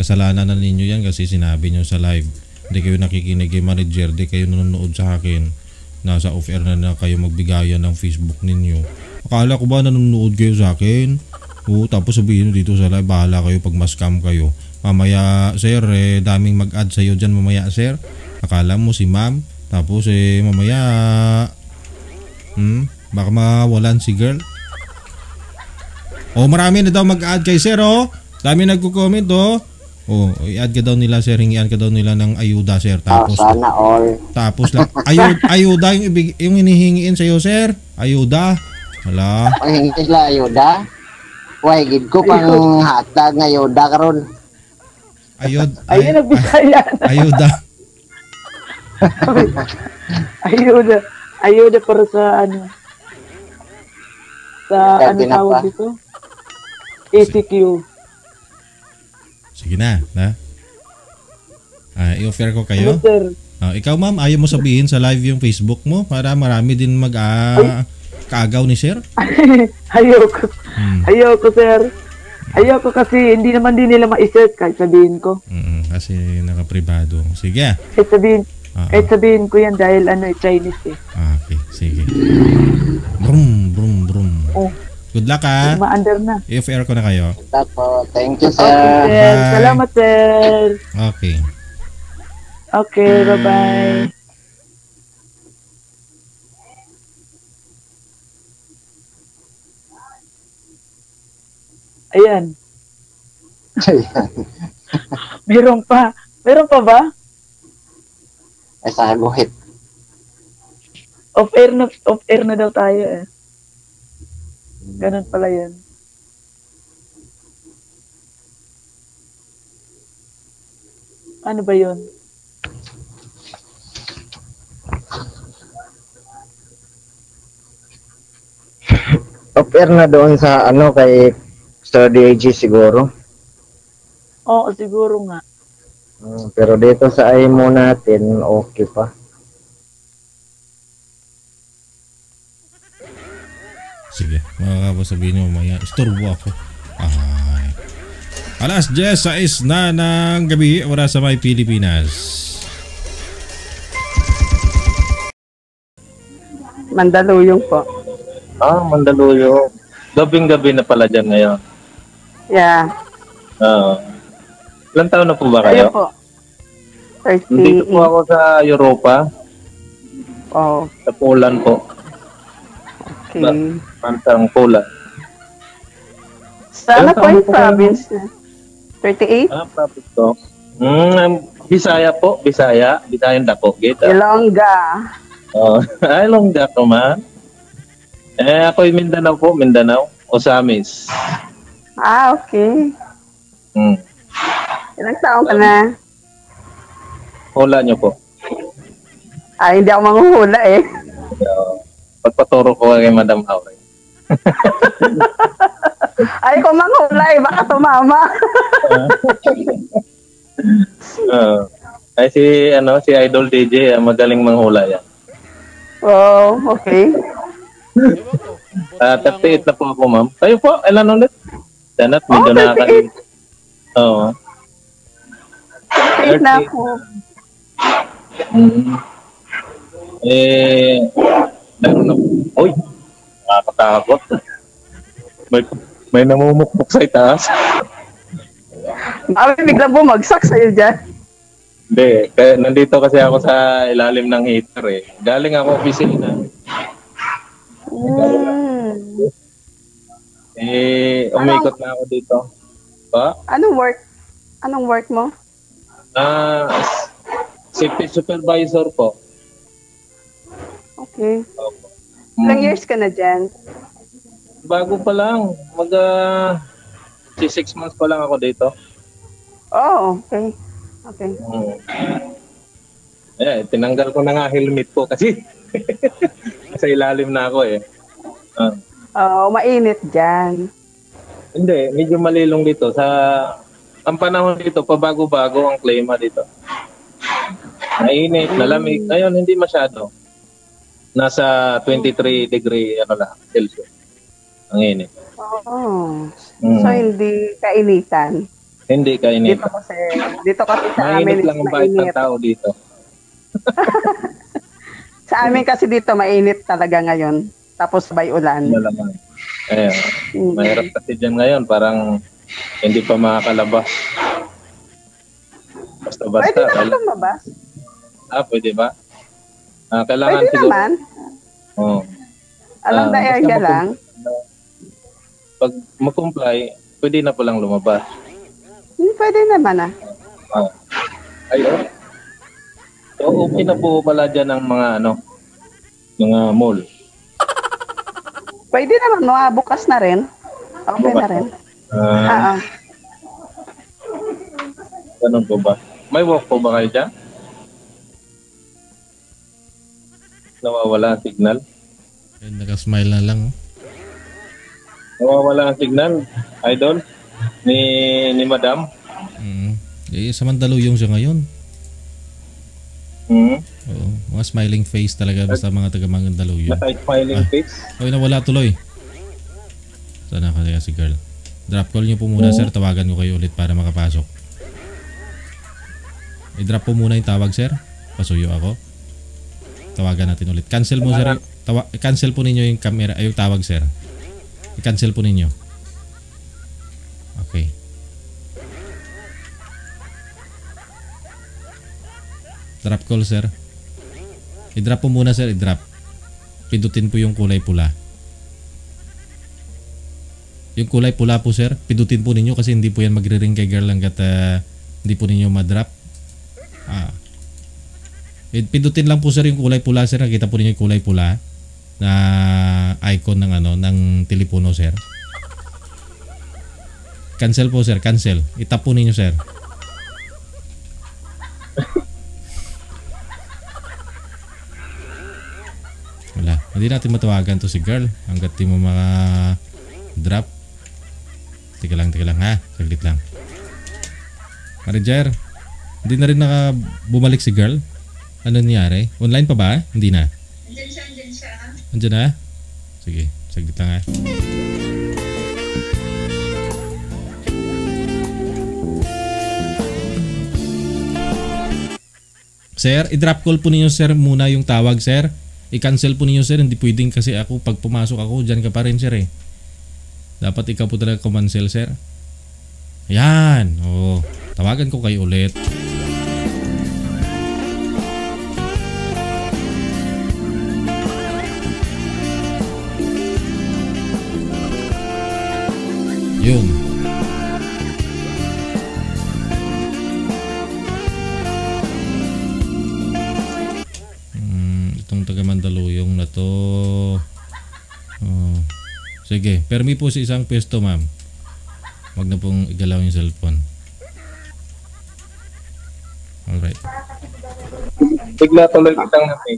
Kasalanan na ninyo yan kasi sinabi nyo sa live. Hindi kayo nakikinig kay manager, hindi kayo nanonood sa akin. Nasa off-air na na kayo magbigayan ng Facebook ninyo. Akala ko ba nanonood kayo sa akin? Oo, tapos sabihin nyo dito sa live, bahala kayo pag ma-scam kayo. Mamaya, sir, eh, daming mag-add sa'yo dyan mamaya, sir. Akala mo si ma'am, tapos eh, mamaya, hmm, baka mawalan si girl. Oh, marami na daw mag-add kay sir, oh. Dami nagko-comment, oh. Oh, i-add ka daw nila, sir. Hingian ka daw nila ng ayuda, sir. Tapos, oh, sana all. Tapos lang. Ayud, ayuda yung, ibig, yung hinihingiin sa'yo, sir. Ayuda. Wala. Pahingin sila ayuda? Uy, gid ko pang hatag ng ayuda karon. Ayud. Ayun, nagbisaya. Ayuda. Ayuda. Ayuda para sa ano. Sa ano tawag dito? A C Q. Sige na, na. Ah, i-offer ko kayo. Ah, ikaw ma'am, ayaw mo sabihin sa live yung Facebook mo para marami din mag-kaagaw ni sir? Ayoko. Hmm. Ayoko sir. Ayoko kasi hindi naman din nila ma-search kahit sabihin ko. Mm-mm, kasi nakapribado. Sige. Kahit sabihin, uh-huh. kahit sabihin ko yan dahil ano, Chinese eh. Ah, okay, sige. Brum, brum, brum. Oh. Good luck ha. Ma-under na. I-air ko na kayo. Thank you sir. Okay, sir. Salamat sir. Okay. Okay, bye-bye. Ayan. Ayan. Meron pa. Meron pa ba? Ay, saan mo hit? Off-air na, off-air na daw tayo eh. Ganun pala yan. Ano ba yun? Off-air na doon sa ano kay Sir D A G siguro? Oo, siguro nga. Hmm, pero dito sa I M O natin, okay pa. Sige, makakapasabihin nyo mga istorbo ako. Ay. Alas diyes, sais na ng gabi, wala sa may Pilipinas. Mandaluyong po. Ah, Mandaluyong. Gabing-gabi na pala dyan ngayon. Yeah. Oo. Uh, ilang taon na po ba kayo? Ayun po. thirty-eight. Dito po ako sa Europa. Oo. Oh. Sa Poland po. Okay. But, Pantang Poland. Sana po yung province na. thirty-eight? Ah, province to. Mm, Bisaya po, Bisaya. Bisayan na po. Gita. Ilongga. Oh, ay, Ilongga ko man. Eh, ako'y Mindanao po, Mindanao. Osamis. Ah, okay. Hmm. Ilang taong ka na? Hula nyo po. Ah, hindi ako manghuhula eh. Pagpaturo ko kay Madam Aure. Ay, kung manghulay, baka tumama. uh, ay, si, ano, si Idol D J, magaling manghulay yan. Oh, okay. uh, thirty-eight na po ako, ma'am. Kayo po, ilan ulit? Danat, medyo oh, nakakalim. Oo. thirty-eight na ako. Mm. Eh, meron na po. Uy, nakakatakot. May, may namumukpok sa itaas. Mami, biglang bumagsak sa'yo dyan. Hindi. Kaya, nandito kasi ako sa ilalim ng heater eh. Galing ako opisina. Mm. Eh, umikot na ako dito. Ba? Anong work? Anong work mo? Ah, uh, safety supervisor po. Okay. Okay. Ilang mm. years ka na dyan? Bago pa lang. Mag, uh, six months pa lang ako dito. Oh, okay. Okay. Mm. Eh, tinanggal ko na nga helmet ko kasi sa ilalim na ako eh. Uh. Oh, mainit dyan. Hindi, medyo malilong dito. Sa ang panahon dito, pabago-bago ang klima dito. Mainit, malamig. Ngayon, hindi masyado. Nasa twenty-three degree ano lang, Celsius. Ang init. Oh. Mm. So, hindi kainitan? Hindi kainitan. Dito kasi, dito kasi sa amin, mainit lang ang bait ng tao dito. Sa amin kasi dito mainit talaga ngayon. Tapos sabay ulan. Eh, mahirap kasi dyan ngayon. Parang hindi pa makakalabas. Basta-basta. Pwede naman lumabas. Ah, pwede ba? Ah, kailangan pwede siguro. Naman. Oh. Alam na ah, area lang. Pag mag-comply, pwede na palang lumabas. Pwede naman ah. Ah. Ayun. So, okay na po pala dyan ang mga, ano, mga mall. Pwede naman, no? Bukas na rin. Okay bukas na rin. Uh, ah, ah. Ganun po ba? May walk po ba kayo dyan? Nawawala ang signal. Naka-smile na lang. Nawawala ang signal, idol, ni ni madam. Mm. Eh, sa Mandaluyong siya ngayon. Mm-hmm. Oo, mga smiling face talaga basta mga taga-Mandaluyong. Smiling ah, face? Ay, nawala tuloy. Sana kaya si girl. Drop call niyo po muna mm-hmm. sir, tawagan ko kayo ulit para makapasok. I-drop po muna yung tawag sir. Pasuyo ako. Tawagan natin ulit. Cancel mo sir. Tawa cancel po ninyo yung camera, ay yung tawag sir. I-cancel po ninyo. Okay. Drop call sir. I-drop po muna sir, i-drop. Pindutin po yung kulay pula. Yung kulay pula po sir, pindutin po ninyo kasi hindi po yan magre-ring kay girl hanggat uh, hindi po ninyo ma-drop. Ah. Pindutin lang po sir yung kulay pula sir, nakita po ninyo yung kulay pula na icon ng ano ng telepono sir. Cancel po sir, cancel. I-tap po ninyo sir. Wala. Hindi natin matawagan to si girl hanggat di mo maka-drop. Tika lang, tika lang ha. Saglit lang. Manager, hindi na rin nakabumalik si girl. Ano nangyari? Online pa ba? Hindi na. Andiyan siya, andiyan siya. Andiyan na? Sige, saglit lang ha. Sir, i-drop call po ninyo sir muna yung tawag sir. I-cancel po ninyo sir, hindi pwedeng kasi ako pag pumasok ako, dyan ka pa rin sir eh. Dapat ikaw po talaga kumansel sir. Ayan, oo. Tawagan ko kayo ulit. Yun. Mandaluyong na to. Oh. Sige, permi po sa isang pwesto ma'am. Wag na pong igalaw yung cellphone. Alright. Bigla tuloy kitang natin.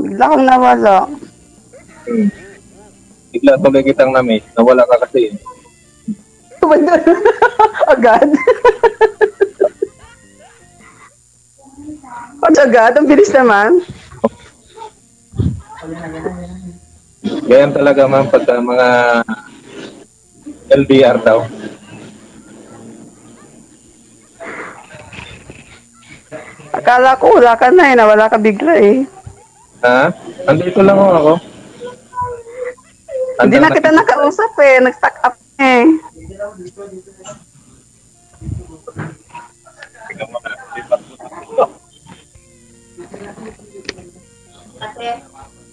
Bigla kang nawala. Bigla tuloy kitang namin. Nawala ka kasi. Agad. Agad, ang bilis naman. Ganyan talaga ma'am pagka mga L D R daw. Akala ko wala ka na eh, nawala ka bigla eh. Ha? Andito lang ako. Hindi na kita nakausap eh, nag-stack up eh. Kasi,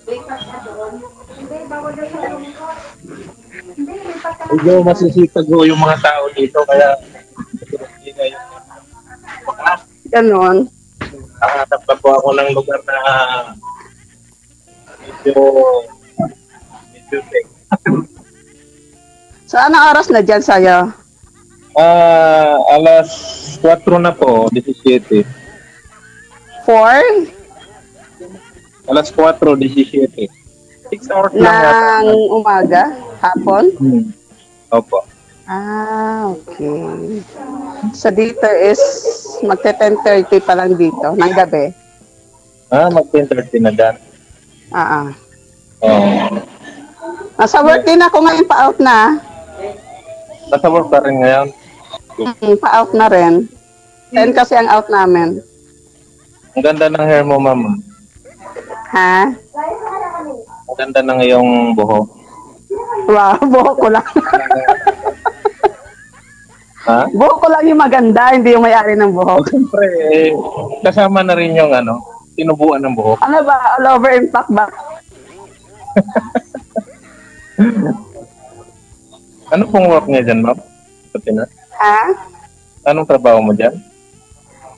breakfast na doon. Hindi, bawal na sa room ko. Hindi, breakfast na doon. Medyo masisipag ko yung mga tao dito, kaya hindi na yun. Ganon. Nakatap na po ako ng lugar na medyo medyo safe. So, anong oras na dyan sa'yo? Ah, alas kwatro na po, disisiete. four alas four, seventeen. six hours lang ng umaga, hapon? Hmm. Opo. Ah, okay. So dito is magte-ten thirty pa lang dito, ng gabi? Ah, mag-ten thirty na dyan. Ah, ah. Oh. Nasa work din ako ngayon, pa-out na. Nasa work pa rin ngayon? Hmm, pa-out na rin. ten kasi ang out namin. Ang ganda ng hair mo, mama. Ha? Ang ganda ng iyong buho. Wow, buho ko lang. Ha? Buho ko lang yung maganda, hindi yung may-ari ng buho. Siyempre, eh, kasama na rin yung ano, tinubuan ng buho. Ano ba? All over impact ba? Ano pong work niya dyan, ma'am? Ha? Anong trabaho mo dyan?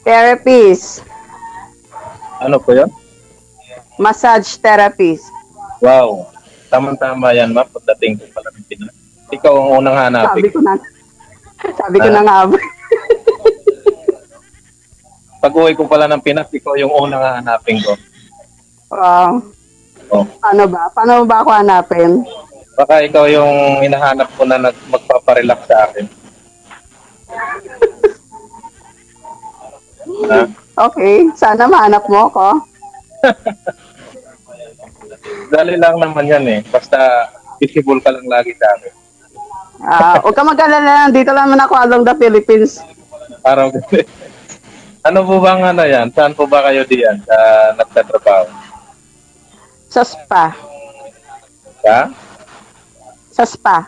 Therapist. Ano po yun? Massage therapist. Wow. Tama-tama yan, ma'am. Pagdating ko pala ng Pinas. Ikaw ang unang hanapin. Sabi ko na. Sabi ah. ko na nga. Pag-uwi ko pala ng Pinas, ikaw yung unang hanapin ko. Wow. Oh. Ano ba? Paano ba ako hanapin? Baka ikaw yung hinahanap ko na magpaparelax sa akin. Ah. Okay. Sana mahanap mo ako. Dali lang naman yan eh. Basta visible ka lang lagi sa akin. Ah, huwag ka mag-alala lang. Dito naman ako along the Philippines. Parang ano po bang ano yan? Saan po ba kayo diyan sa nagtatrabaho? Sa spa. Sa? Sa spa.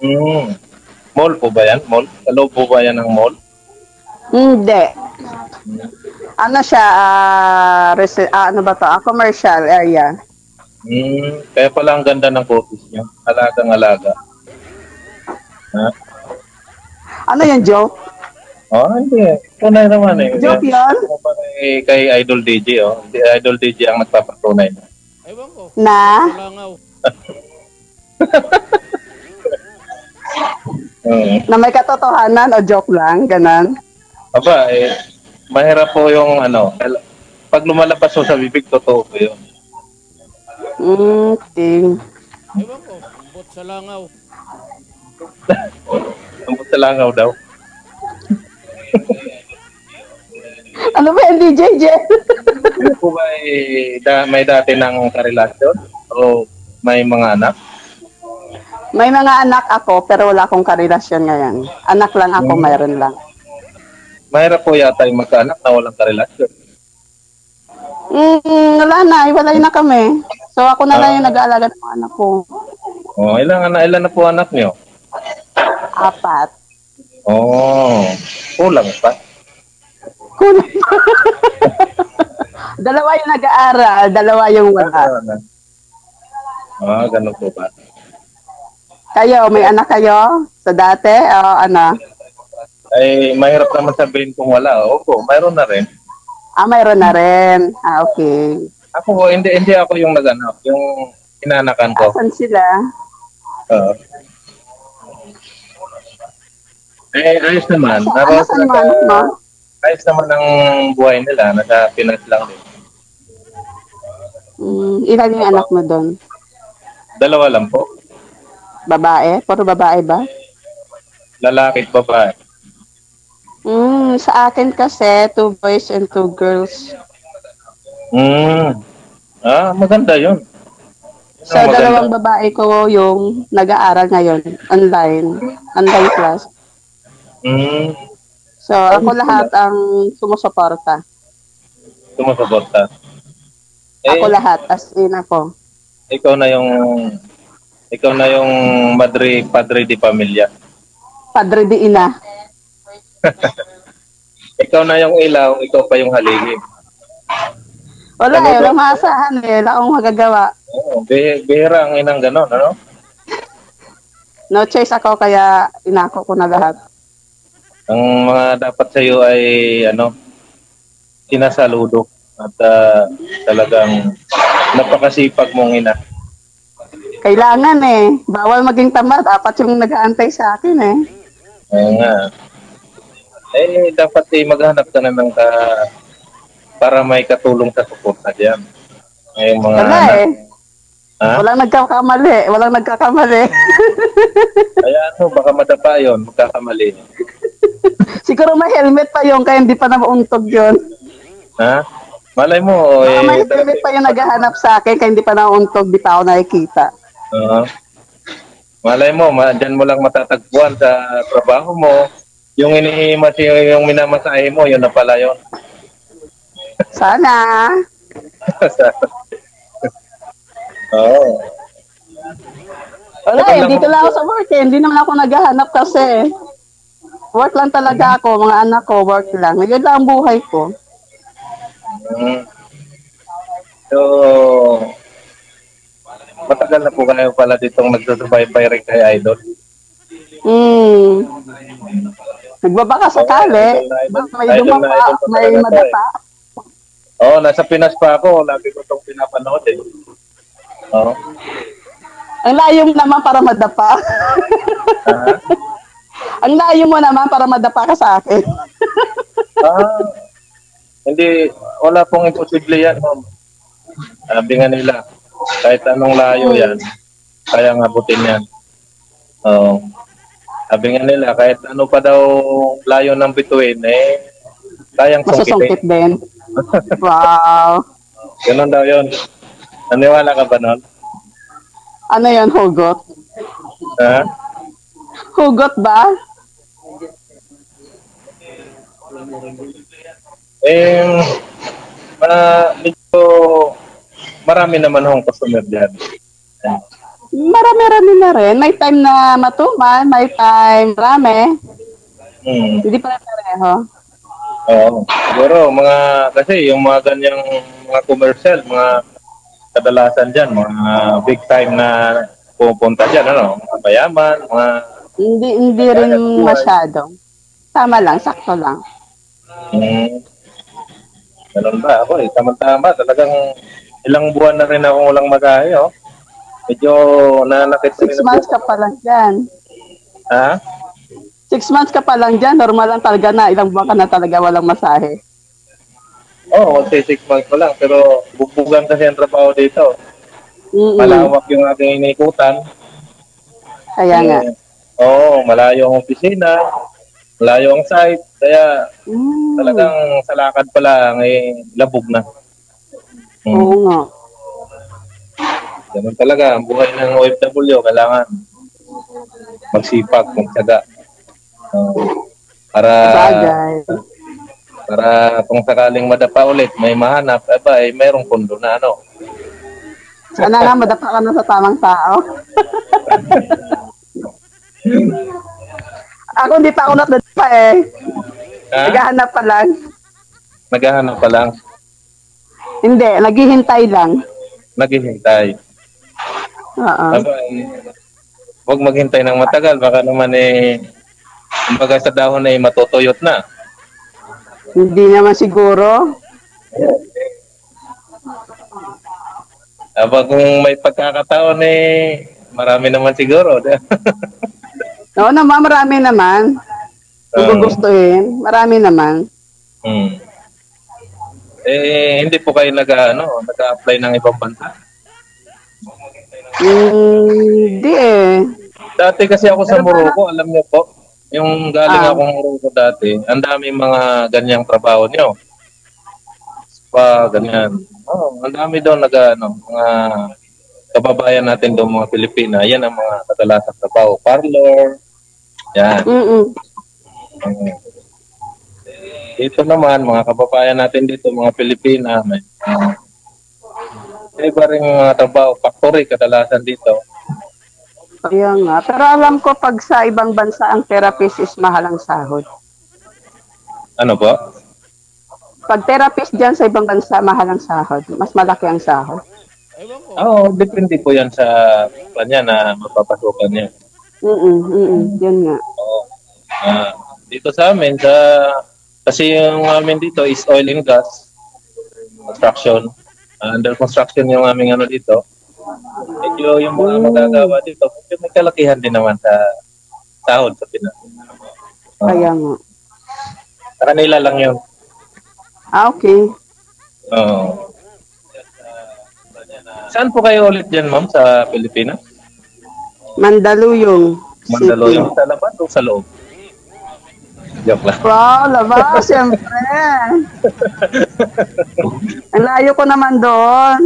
Mm. Mall po ba yan? Mall? Sa loob po ba yan ng mall? Hindi. Ano siya? Uh, resi- uh, ano ba to? Uh, commercial area. Mm, kaya pala ang ganda ng coffees niya. Alagang-alaga. Huh? Ano yung joke? Oh, hindi. Tunay naman eh. Joke yan? Kay, kay Idol D J, oh. Si Idol D J ang nagpapatunay na. Ewan ko. Na? Hmm. Na may katotohanan o joke lang, ganun? Aba, eh, mahirap po yung ano, pag lumalabas mo sa bibig, totoo po yun. Mm, ting. Ewan ko, ambot sa langaw. Ambot sa langaw daw. Ano ba yung D J, Jen? Ano po ba, eh, da- may dati ng karelasyon? O may mga anak? May mga anak ako, pero wala akong karelasyon ngayon. Anak lang ako, hmm. mayroon lang. Mahirap po yata yung magkaanak na walang karelasyon. Mm, wala na. Iwalay na kami. So, ako na ah. lang yung nag-aalaga ng mga anak ko. Oh, ilan, ilan na po anak niyo? Apat. Oh, kulang pa. Kulang pa. Dalawa yung nag-aaral, dalawa yung wala. Ah, ganun po ba? Kayo, may anak kayo? Sa dati? O ano? Ay, mahirap naman sabihin kung wala. Opo, mayroon na rin. Ah, mayroon na rin. Ah, okay. Ako, hindi hindi ako yung nag-anak. Yung inanakan ko. Asan sila? Oo. Uh, eh, ayos naman. Ano saan mo anak mo? Ayos naman ang buhay nila. Nasa Pinas lang din. Mm, ilan yung anak mo doon? Dalawa lang po. Babae? Puro babae ba? Lalaki at babae. Mm, sa akin kasi, two boys and two girls. Mm. Ah, maganda yun. yun so, maganda. Dalawang babae ko yung nag-aaral ngayon, online, online class. Mm. So, ako lahat ang sumusuporta. Sumusuporta? Eh, ako lahat, as in ako. Ikaw na yung, ikaw na yung madre, padre di pamilya. Padre di ina. Ikaw na yung ilaw, ikaw pa yung haligi. Wala ano eh, walang maasahan eh, wala akong magagawa. Oo, bih- bihira ang inang gano'n, ano? No choice ako, kaya inako ko na lahat. Ang mga dapat sa'yo ay, ano, sinasaludo. At uh, talagang napakasipag mong ina. Kailangan eh, bawal maging tamad, apat yung nag-aantay sa akin eh. Ayun nga. Eh, dapat eh, maghanap ka naman ka para may katulong sa suporta diyan. Ngayong mga wala anak. Eh. Ha? Walang nagkakamali, walang nagkakamali. Kaya ano, baka madapa yun, magkakamali. Siguro may helmet pa yun, kaya hindi pa nauntog yun. Ha? Malay mo. Eh, may helmet pa yun naghahanap sa akin, kaya hindi pa nauntog, di pa ako nakikita. Uh-huh. Malay mo, dyan mo lang matatagpuan sa trabaho mo. Yung iniimas, yung minamasahe mo, yun na pala yun. Sana. Sana. Oh. Wala eh, dito lang ako sa work eh. Hindi naman ako naghahanap kasi. Work lang talaga ako, mga anak ko, work lang. Ngayon lang ang buhay ko. Mm. So, matagal na po kayo pala ditong nagsusubaybay rin kay Idol. Mm. Nagbabaka sakali. May dumapa, may madapa. Oo, oh, nasa Pinas pa ako. Lagi ko itong pinapanood eh. Oh. Ang layo mo naman para madapa. Uh-huh. Ang layo mo naman para madapa ka sa akin. Ah, hindi, wala pong imposible yan, ma'am. Sabi nga nila, kahit anong layo yan, kaya nga abutin yan. Oh. Sabi nga nila, kahit ano pa daw layo ng bituin, eh, kayang sungkitin. Masusungkit din. Wow. Ganun daw yun. Naniwala ka ba nun? Ano yan, hugot? Ha? Hugot ba? Eh, uh, medyo marami naman hong customer dyan. Marami-rami na rin. May time na matuman, may time rame. Hmm. Hindi pa pareho. Oo. Siguro, mga, kasi yung mga ganyang mga commercial, mga kadalasan dyan, mga big time na pupunta dyan, ano? Mga bayaman, mga... Hindi, hindi rin masyado. Tama lang, sakto lang. Hmm. Ganun ba? Ako eh, tama-tama. Talagang ilang buwan na rin akong walang mag-ahe, oh. Medyo nanakit na rin. Six months ka pa lang dyan. Ha? Six months ka pa lang dyan. Normal lang talaga na ilang buwan ka na talaga walang masahe. Oo, oh, say six months pa lang, pero bubugan kasi ang trabaho dito. Mm-mm. Malawak yung ating inikutan. Kaya nga. Oo, oh, malayo ang opisina, malayo ang site, kaya mm. talagang sa lakad pa lang, eh, labog na. Mm. Oo nga. Ganun talaga, ang buhay ng O F W, kailangan magsipag, magtyaga. Uh, para... Bagay. Para kung sakaling madapa ulit, may mahanap, eh ba, eh, mayroong pundo na ano. Sana nga, madapa ka na sa tamang tao. Ako hindi pa ako nadapa eh. Naghahanap pa lang. Naghahanap pa lang? Hindi, naghihintay lang. Naghihintay? Oo. Aba, eh, huwag maghintay ng matagal, baka naman eh, kumbaga sa dahon eh, matutuyot na. Hindi naman siguro. Aba, kung may pagkakataon eh, marami naman siguro. Oo naman, marami naman. Kung um, gugustuhin, marami naman. Hmm. Eh, hindi po kayo nag, ano, nag-a-apply ng ibang bansa? Hindi mm, eh. Dati kasi ako sa Morocco, alam niyo po. Yung galing ah. akong Morocco dati, ang daming mga ganyang trabaho niyo. Spa, ganyan. Oh, ang dami daw naga, ano, mga kababayan natin daw mga Pilipina. Yan ang mga kadalasang trabaho. Parlor. Yan. Mm-mm. Dito naman, mga kababayan natin dito, mga Pilipina. May uh, iba rin mga trabaho. Factory, kadalasan dito. Ayun nga. Pero alam ko pag sa ibang bansa ang therapist is mahal ang sahod. Ano ba? Pag therapist dyan sa ibang bansa, mahal ang sahod. Mas malaki ang sahod. Oo, oh, depende po yan sa kanya na mapapasukan niya. Mm-mm, mm-mm. Yan nga. Oh. Ah, dito sa amin, sa, kasi yung amin dito is oil and gas, construction. Uh, under construction yung aming ano dito. Medyo yung mga magagawa dito, may kalakihan din naman sa sahod sa Pinas. Kaya nga. Sa kanila lang yun. Ah, okay. Oh. Saan po kayo ulit dyan, ma'am, sa Pilipinas? Mandaluyong. Mandaluyong sa labas o sa loob? Joke lang. Wow, labas, siyempre. Ang layo ko naman doon.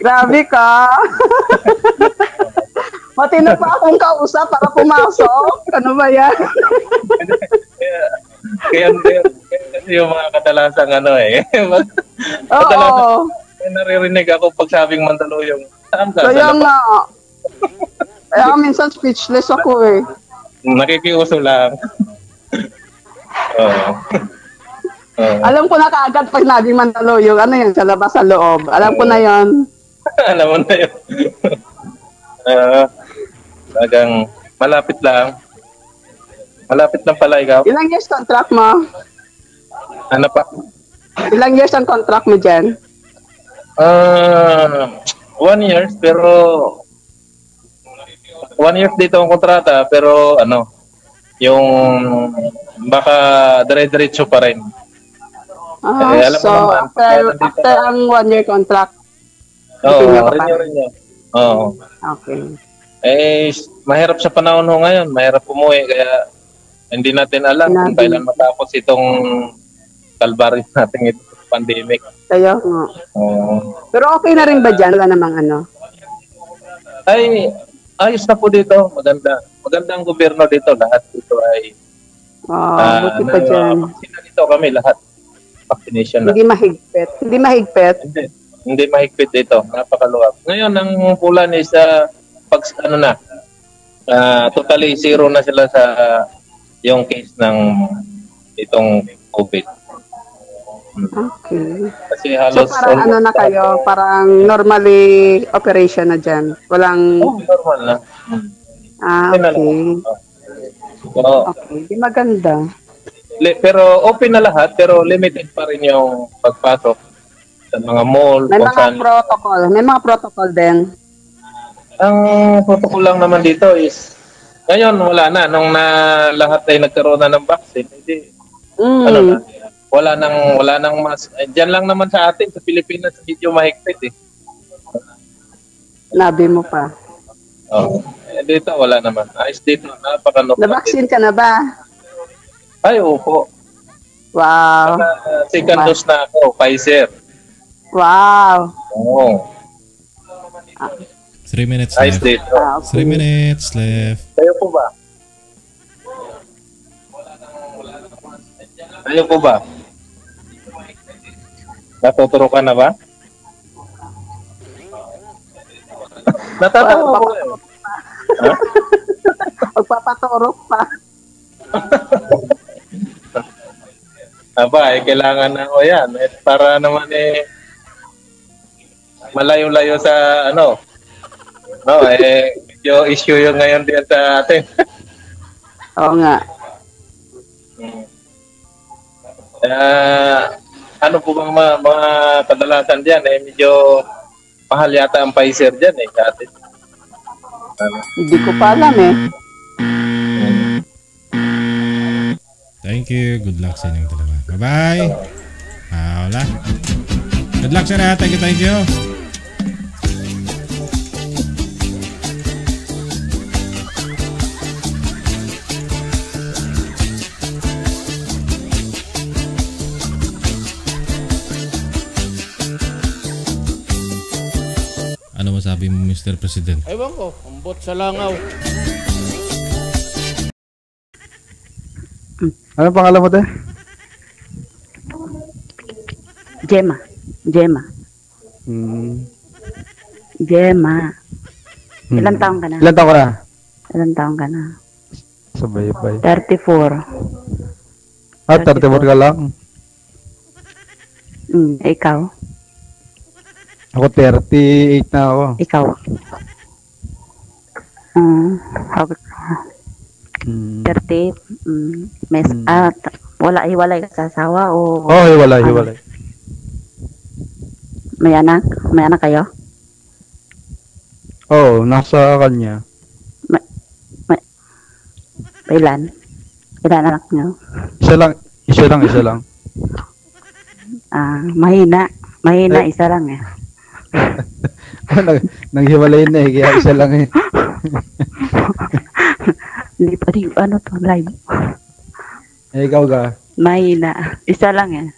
Grabe ka. Matino pa akong kausap para pumasok. Ano ba yan? Kaya, kaya, kaya yung mga kadalasang ano eh. Kadalasang naririnig ako pag sabing Mandaluyong. Saan ka? Kaya nga. Kaya minsan speechless ako eh. Nakikiuso lang. Oh. Oh. Alam ko na kaagad pag naging Mandaluyong. Ano yan? Sa labas, sa loob. Alam ko na yan. Alam mo na yun. Uh, talagang malapit lang. Malapit lang pala ikaw. Ilang years contract mo? Ano pa? Ilang years ang contract mo dyan? Uh, one year, pero one year dito ang kontrata, pero ano, yung baka dire-diretso pa rin. Ah, eh, alam so naman, after, after ang one year contract, oh, rin oo. Okay. Eh, mahirap sa panahon ho ngayon. Mahirap umuwi, kaya hindi natin alam kung kailan matapos itong kalbaryo natin ito, pandemic. Kaya nga. Oo. Pero okay na rin ba dyan? Wala namang ano? Ay, ayos na po dito. Maganda. Maganda ang gobyerno dito. Lahat dito ay oh, uh, buti pa na, dyan. Vaksina dito kami lahat. Vaccination na. Hindi mahigpit. Hindi mahigpit. Hindi. Hindi mahigpit dito, napakaluwag. Ngayon ang Poland is uh, pag ano na uh, totally zero na sila sa uh, yung case ng itong COVID. Okay. Kasi halos so parang ano na kayo, parang normally operation na diyan. Walang oh, normal na. Ah, okay. Oh. Okay, di maganda. Le, pero open na lahat, pero limited pa rin yung pagpasok sa mga mall. May mga saan, protocol. May mga protocol din. Ang protocol lang naman dito is, ngayon wala na. Nung na, lahat ay nagkaroon na ng vaccine, hindi, mm. ano na, wala nang, wala nang mas, eh, dyan lang naman sa atin, sa Pilipinas, medyo mahigpit eh. Labi mo pa. Oo. Oh. Eh, dito, wala naman. Ayos dito, napaka-normal. Na-vaccine ka na ba? Ay, opo. Wow. Saka, second wow. dose na ako, Pfizer. Wow. Oh. Ah. Three minutes left. Ah, okay. Three minutes left. Kayo po ba? Kayo po ba? Natuturo ka na ba? Nataturo ko. Magpapaturo pa. Aba, eh, kailangan na o yan. Eh, para naman eh malayo-layo sa ano. No, eh medyo issue 'yung ngayon din sa atin. Oo nga. Uh, ano po bang mga, mga kadalasan diyan eh medyo mahal yata ang Pfizer diyan eh dati. Ano? Hindi ko pa alam eh. Thank you. Good luck sa inyong dalawa. Bye-bye. Ah, wala. Good luck sa lahat. Thank you, thank you. Ano masabi mo, Mister President? Ewan ko. Ambot sa langaw. Ano pangalan mo, te? Gemma. Gemma. Hmm. Gemma. Hmm. Ilan taong ka na? Ilan taong ka na? Ilan taong ka na? Sabay-bay. thirty-four. Ah, thirty-four ka lang? Hmm, ikaw? Ako thirty-eight na ako. Ikaw? Hmm, ako. Hmm. thirty mm, mes hmm. at wala hiwalay ka sa asawa o oh hiwalay hiwalay ano? May anak, may anak kayo? Oh, nasa kanya. May, may, may ilan? Ilan anak niyo? Isa lang, isa lang, isa lang. Ah, mahina. Mahina, ay. Isa lang eh. Nanghiwalay na eh, kaya isa lang eh. Hindi pa rin ano to, live. Eh, ikaw ka? Mahina. Isa lang eh.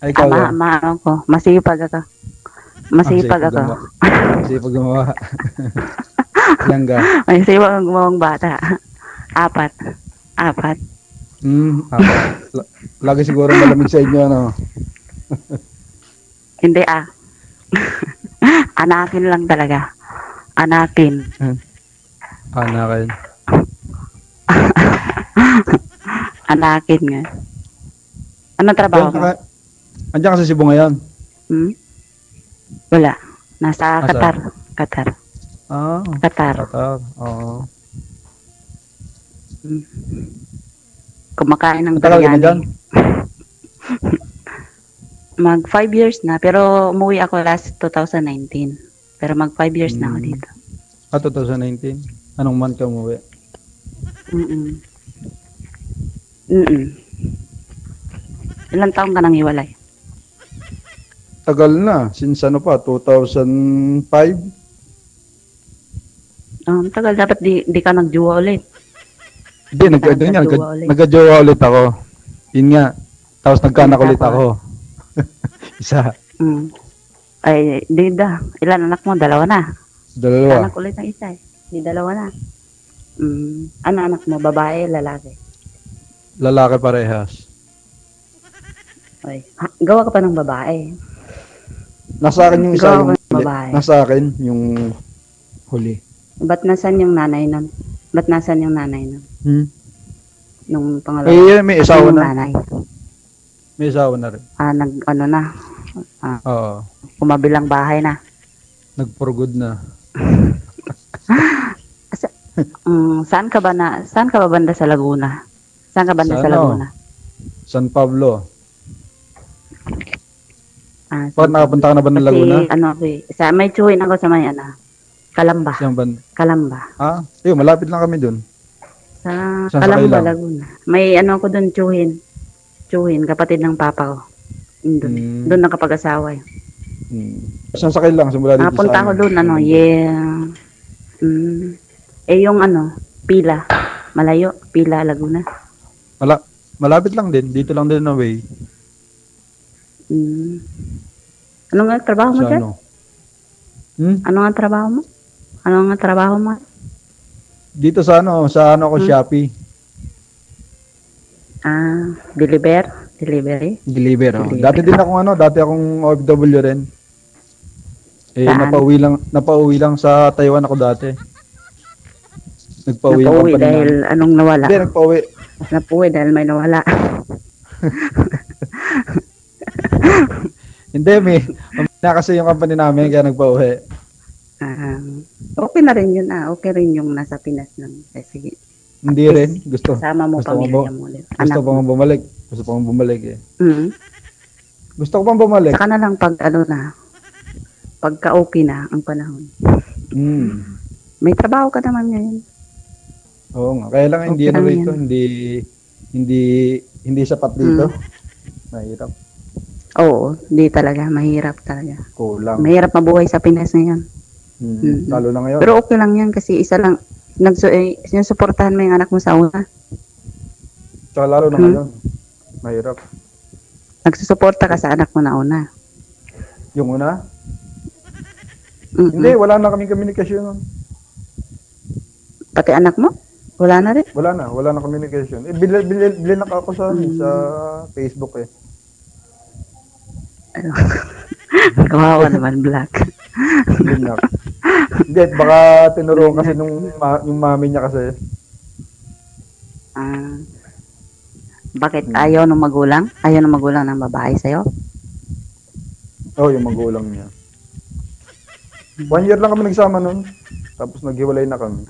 Ay, ikaw ka? Ama, ama ko. Masipag ako. Masipag ako. Masipag gumawa. Ilang ka? Masipag gumawang bata. Apat. Apat. Hmm, apat. Lagi siguro malamig sa inyo, ano? Hindi ah. Anakin lang talaga. Anakin. Anakin. Anakin nga. Ano trabaho ko? Andiyan ka sa Cebu ngayon? Hmm? Wala. Nasa Asa? Qatar. Qatar. Oh, Qatar. Qatar. Oo. Hmm. Kumakain ng biryani. Mag five years na, pero umuwi ako last twenty nineteen. Pero mag five years hmm. na ako dito. Ah, twenty nineteen? Anong month ka umuwi? Mm-mm. Mm-mm. Ilang taong ka nang hiwalay? Tagal na. Since ano pa? two thousand five? Um, tagal. Dapat di, di ka nag-jowa ulit. Hindi, nag-jowa ulit ako. Yun nga. Tapos nagkaanak ulit ako. Isa. Mm. Ay, Dida. Ilan anak mo? Dalawa na. Dalawa. Anak ulit ng isa eh. Di dalawa na. Mm. Ano anak mo? Babae, lalaki? Lalaki parehas. Ay, ha, gawa ka pa ng babae. Nasa akin yung isa. Yung babae. Nasa akin yung huli. Ba't nasan yung nanay nun? Ba't nasan yung nanay nun? Hmm? Nung pangalawa. Eh, may isawa na. Nanay. May asawa na rin. Ah, nag, ano na? Ah, oo. Kumabilang bahay na. Nag-for-good na. Sa, um, saan ka ba na, saan ka ba banda sa Laguna? Saan ka banda sa, sa Laguna? San Pablo. Ah, San Pablo. Bakit nakapunta ka na ba ng Laguna? Kasi, ano, sa, may tsuhin ako sa may, ano, Kalamba. Kalamba. Ah, ayun, malapit lang kami dun. Sa, sa Kalamba, Laguna. May, ano, ako dun tsuhin. Tsuhin, kapatid ng papa ko. Doon, mm. doon nakapag-asawa yun. Mm. Saan sakay lang? Simula dito ah, punta sa amin. Punta ko doon, ano, yeah. Mm. Eh, yung ano, Pila. Malayo, Pila, Laguna. Mala malapit lang din. Dito lang din na way. Mm. Ano nga trabaho mo dyan? Ano? Hmm? Ano nga trabaho mo? Ano nga trabaho mo? Dito sa ano, sa ano ko, hmm? Shopee. Ah, deliver, delivery. Deliver. Oh. Dati din ako ano, dati akong O F W rin. Eh saan? napauwi lang, napauwi lang sa Taiwan ako dati. Nagpauwi ako pa dahil anong nawala. Hindi nagpauwi. Napauwi dahil may nawala. Hindi, may na kasi yung company namin kaya nagpauwi. Ah, um, okay na rin yun ah. Okay rin yung nasa Pinas nang eh, sige. Hindi rin. Gusto. Sama mo gusto pamilya mo. Gusto ko pang bumalik. Gusto ko pang bumalik eh. Mm-hmm. Gusto ko pang bumalik. Saka na lang pag ano na, pagka-okay na ang panahon. Mm. May trabaho ka naman ngayon. Oo nga. Kaya lang okay hindi ano rito. Hindi, hindi, hindi sapat dito. Mm. Mahirap. Oo. Hindi talaga. Mahirap talaga. Kulang. Mahirap mabuhay sa Pinas ngayon. Mm. Mm-hmm. Lalo na ngayon. Pero okay lang yan kasi isa lang, nagso eh, sinusuportahan mo yung anak mo sa una. Tsaka lalo na ngayon. Hmm? Mahirap. Nagsusuporta ka sa anak mo na una. Yung una? Mm-mm. Hindi, wala na kaming communication nun. Pati anak mo? Wala na rin? Wala na, wala na communication. Eh, bilin, bilin, bilin ako sa, hmm. sa Facebook eh. Kawawa naman, Black. Bilin ako. Hindi, baka tinuruan kasi nung ma yung mami niya kasi. Ah. Bakit ayaw ng magulang? Ayaw ng magulang ng babae sa'yo? Oo, oh, yung magulang niya. One year lang kami nagsama nun. Tapos naghiwalay na kami.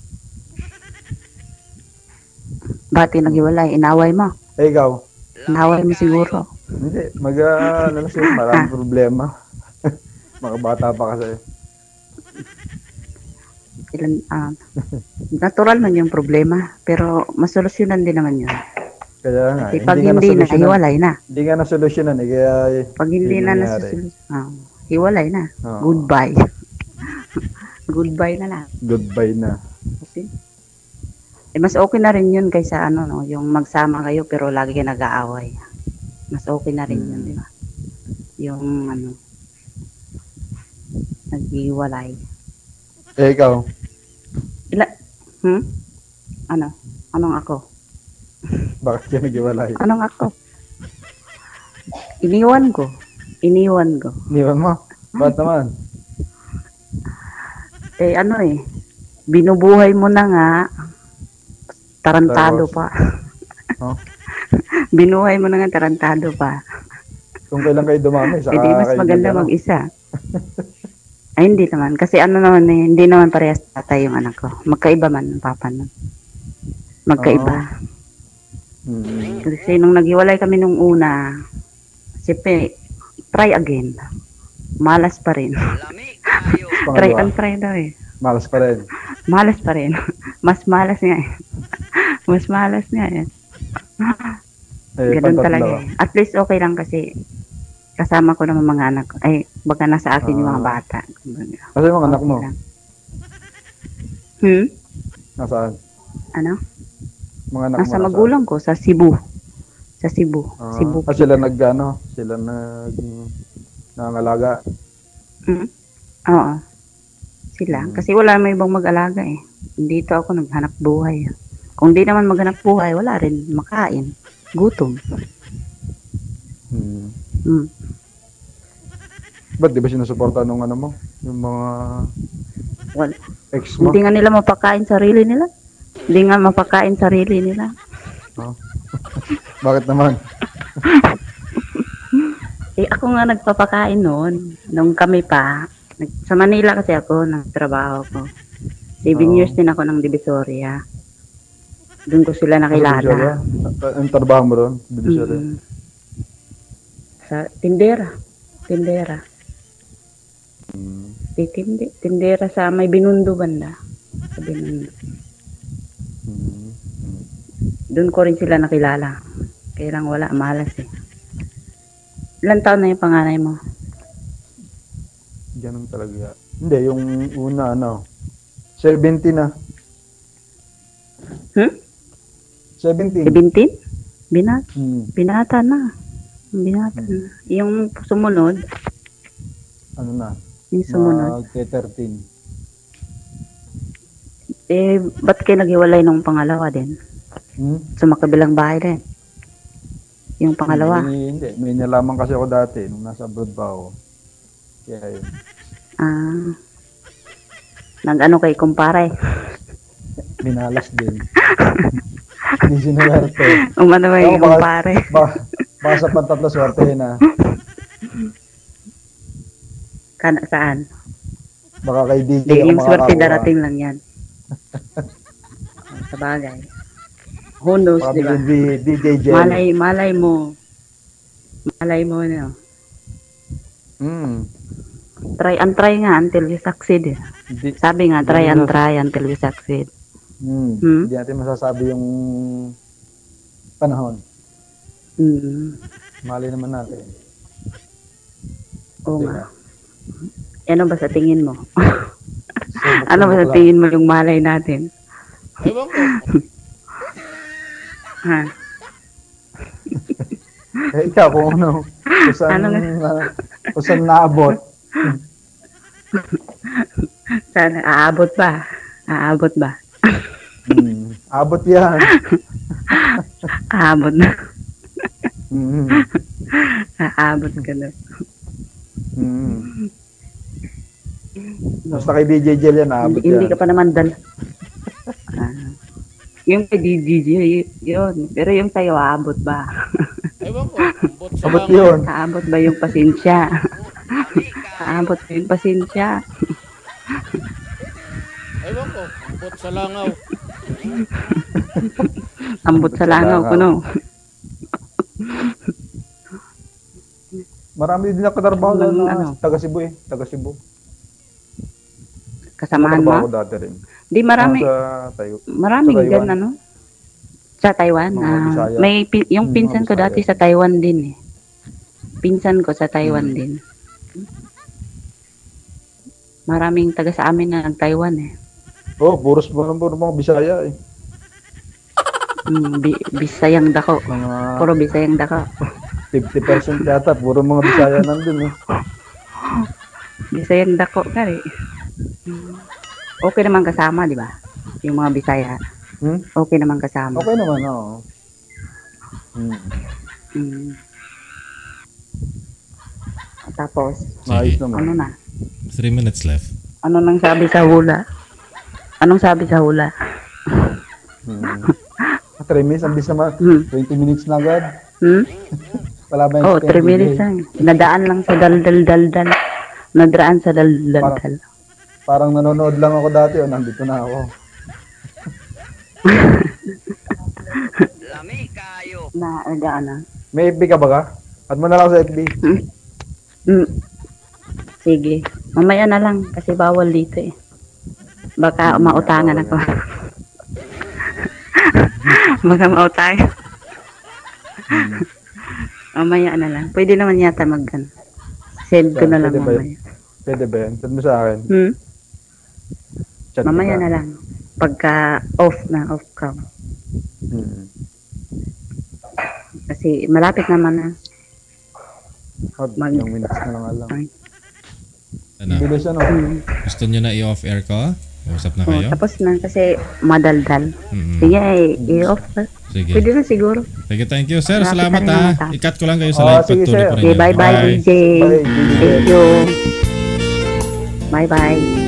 Bakit naghiwalay? Inaway mo? Eh, ikaw? Inaway mo siguro. Hindi, mag uh, ano na siya, maraming problema. Makabata pa kasi. Ilan, uh, natural man yung problema pero masolusyonan din naman yun. Kaya nga, kasi pag hindi, hindi na, na hiwalay na. Hindi nga na solusyonan eh. Kaya, pag hindi, hindi na nasolusyonan, oh, hiwalay na. Oh. Goodbye. Goodbye na lang. Goodbye na. Kasi, eh, mas okay na rin yun kaysa ano, no, yung magsama kayo pero lagi kayo nag-aaway. Mas okay na rin hmm. yun, di ba? Yung ano, nag-iwalay. Eh, ikaw? Ila, hmm? Ano? Anong ako? Bakit siya nag-iwalay? Anong ako? Iniwan ko. Iniwan ko. Iniwan mo? Ba't naman? Eh, ano eh. Binubuhay mo na nga. Tarantado pa. Huh? Binuhay mo na nga, tarantado pa. Kung kailan kayo dumami, saka kayo. Mas maganda na mag-isa. Ay, hindi naman. Kasi ano naman eh, hindi naman parehas tatay yung anak ko. Magkaiba man ang papa nun. Magkaiba. Oh. Hmm. Kasi nung naghiwalay kami nung una, siyempre, try again. Malas pa rin. Try and try daw eh. Malas pa rin. Malas pa rin. Mas malas nga eh. Mas malas nga eh. Eh, ganun talaga eh. At least okay lang kasi kasama ko naman mga anak ko. Ay, baga na sa akin uh, yung mga bata. Kasi yung mga anak mo? Lang. Hmm? Nasaan? Ano? Mga anak nasa mo, magulang nasaan? Ko, sa Cebu. Sa Cebu. Uh, Cebu ah, sila nag-ano? Sila nag... nangalaga? Hmm? Oo. Sila. Hmm. Kasi wala may ibang mag-alaga eh. Dito ako naghanap buhay. Kung di naman maghanap buhay, wala rin makain. Gutom. Hmm. Hmm. Ba't di ba sinusuporta nung ano mo? Yung mga well, ex mo? Hindi nga nila mapakain sarili nila. Hindi nga mapakain sarili nila. Oh. Bakit naman? Eh ako nga nagpapakain noon. Nung kami pa. Sa Manila kasi ako, nagtrabaho ko. Seven oh. years din ako ng Divisoria. Doon ko sila nakilala. Ang trabaho mo doon? Divisoria? Mm. Sa tindera. Tindera. Hmm. Tindi, tindera sa may Binundo banda. Sa Binundo. Hmm. Doon ko rin sila nakilala. Kaya lang wala, malas eh. Ilan taon na yung panganay mo? Ganun talaga. Hindi, yung una ano. seventeen na. Hmm? seventeen? seventeen? Binata? Hmm. Binata na. Binata na. Yung sumunod? Ano na? Yung sumunod? Mag-thirteen. Eh, ba't kayo naghiwalay nung pangalawa din? Hmm? Sa makabilang bahay din? Yung pangalawa? May, hindi. May nalaman kasi ako dati nung nasa abroad pa ako. Kaya yun. Ah. Nag-ano kay kumpare? Binalas din. Hindi sinularte. Umano ba yung kumpare? Ba, baka sa pantatlo swertehin ah. Kan saan? Baka kay D J ang makakawa. Yung swerte darating lang yan. Sa bagay. Who knows, di ba? D J J. Malay, malay mo. Malay mo na. Hmm. Try and try nga until we succeed. Di, sabi nga, try and try until we succeed. Hmm. Hmm? Di natin masasabi yung panahon. Hmm. Mali naman natin. Oo nga. Ano ba sa tingin mo? So, ano ba sa tingin mo yung malay natin? Ewan ko. Ha? Eh, ikaw kung ano. Kung saan, ano uh, kung saan naabot. Sana aabot ba? Aabot ba? Hmm. Abot yan. Aabot na. Mm. Aabot ka na. Mm. Basta kay D J Jel yan, aabot hindi, yan. Hindi ka pa naman dal. uh, yung kay D J Jel, yun. Pero yung sa'yo, aabot ba? Ewan ko, abot yun. Aabot ba yung pasensya? Aabot ba yung pasensya? Ewan ko, ambot sa langaw. Ambot sa langaw ko, no? Marami din nakatrabaho na ano? Taga Cebu eh. Taga Cebu. Kasamahan mo? Di marami. Marami dyan, ano? Sa Taiwan. Uh, may pi yung pinsan ko dati sa Taiwan din eh. Pinsan ko sa Taiwan hmm. din. Maraming taga sa amin na nag-Taiwan eh. Oh, puros ba puro mga Bisaya eh. Mm, bi Bisayang dako. Mga... Puro Bisayang dako. fifty percent yata puro mga Bisaya nandun eh. Bisayang dako ka eh. Okay naman kasama, di ba? Yung mga Bisaya. Hmm? Okay naman kasama. Okay naman, oo. Hmm. Hmm. Tapos, ayos naman. Ano na? Three minutes left. Ano nang sabi sa hula? Anong sabi sa hula? Hmm. Three minutes, ambis naman. Hmm. twenty minutes na agad. Hmm? Wala ba yung oh, three minutes lang. Nadaan lang sa dal-dal-dal-dal. Nadraan sa dal-dal-dal. Parang, parang nanonood lang ako dati. O, nandito na ako. Lamig kayo. Na, na. May F B ka ba ka? At mo na lang sa F B. Mm. Sige. Mamaya na lang kasi bawal dito eh. Baka mautangan ako. Baka mautang. Mm. Mamaya na lang. Pwede naman yata mag-gan. Send ko na lang mamaya. Pwede ba yan? Send mo sa akin. Hmm? Mamaya na lang. Pagka off na, off cam. Hmm. Kasi malapit naman na. Mag... Ilang minutes na lang alam. Ano? Hmm. Gusto nyo na i-off air ko? Usap na kayo? Oh, tapos na kasi madaldal. Mm-hmm. Sige, i-off. Sige. Pwede na siguro. Sige, thank you sir. Malapit salamat ha. I-cut ko lang kayo sa oh, live pagtuloy pa rin. Okay, bye-bye D J. Thank you. Bye-bye.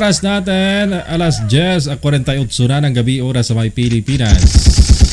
Oras natin, alas diyes at kuwarenta y otso na ng gabi oras sa may Pilipinas.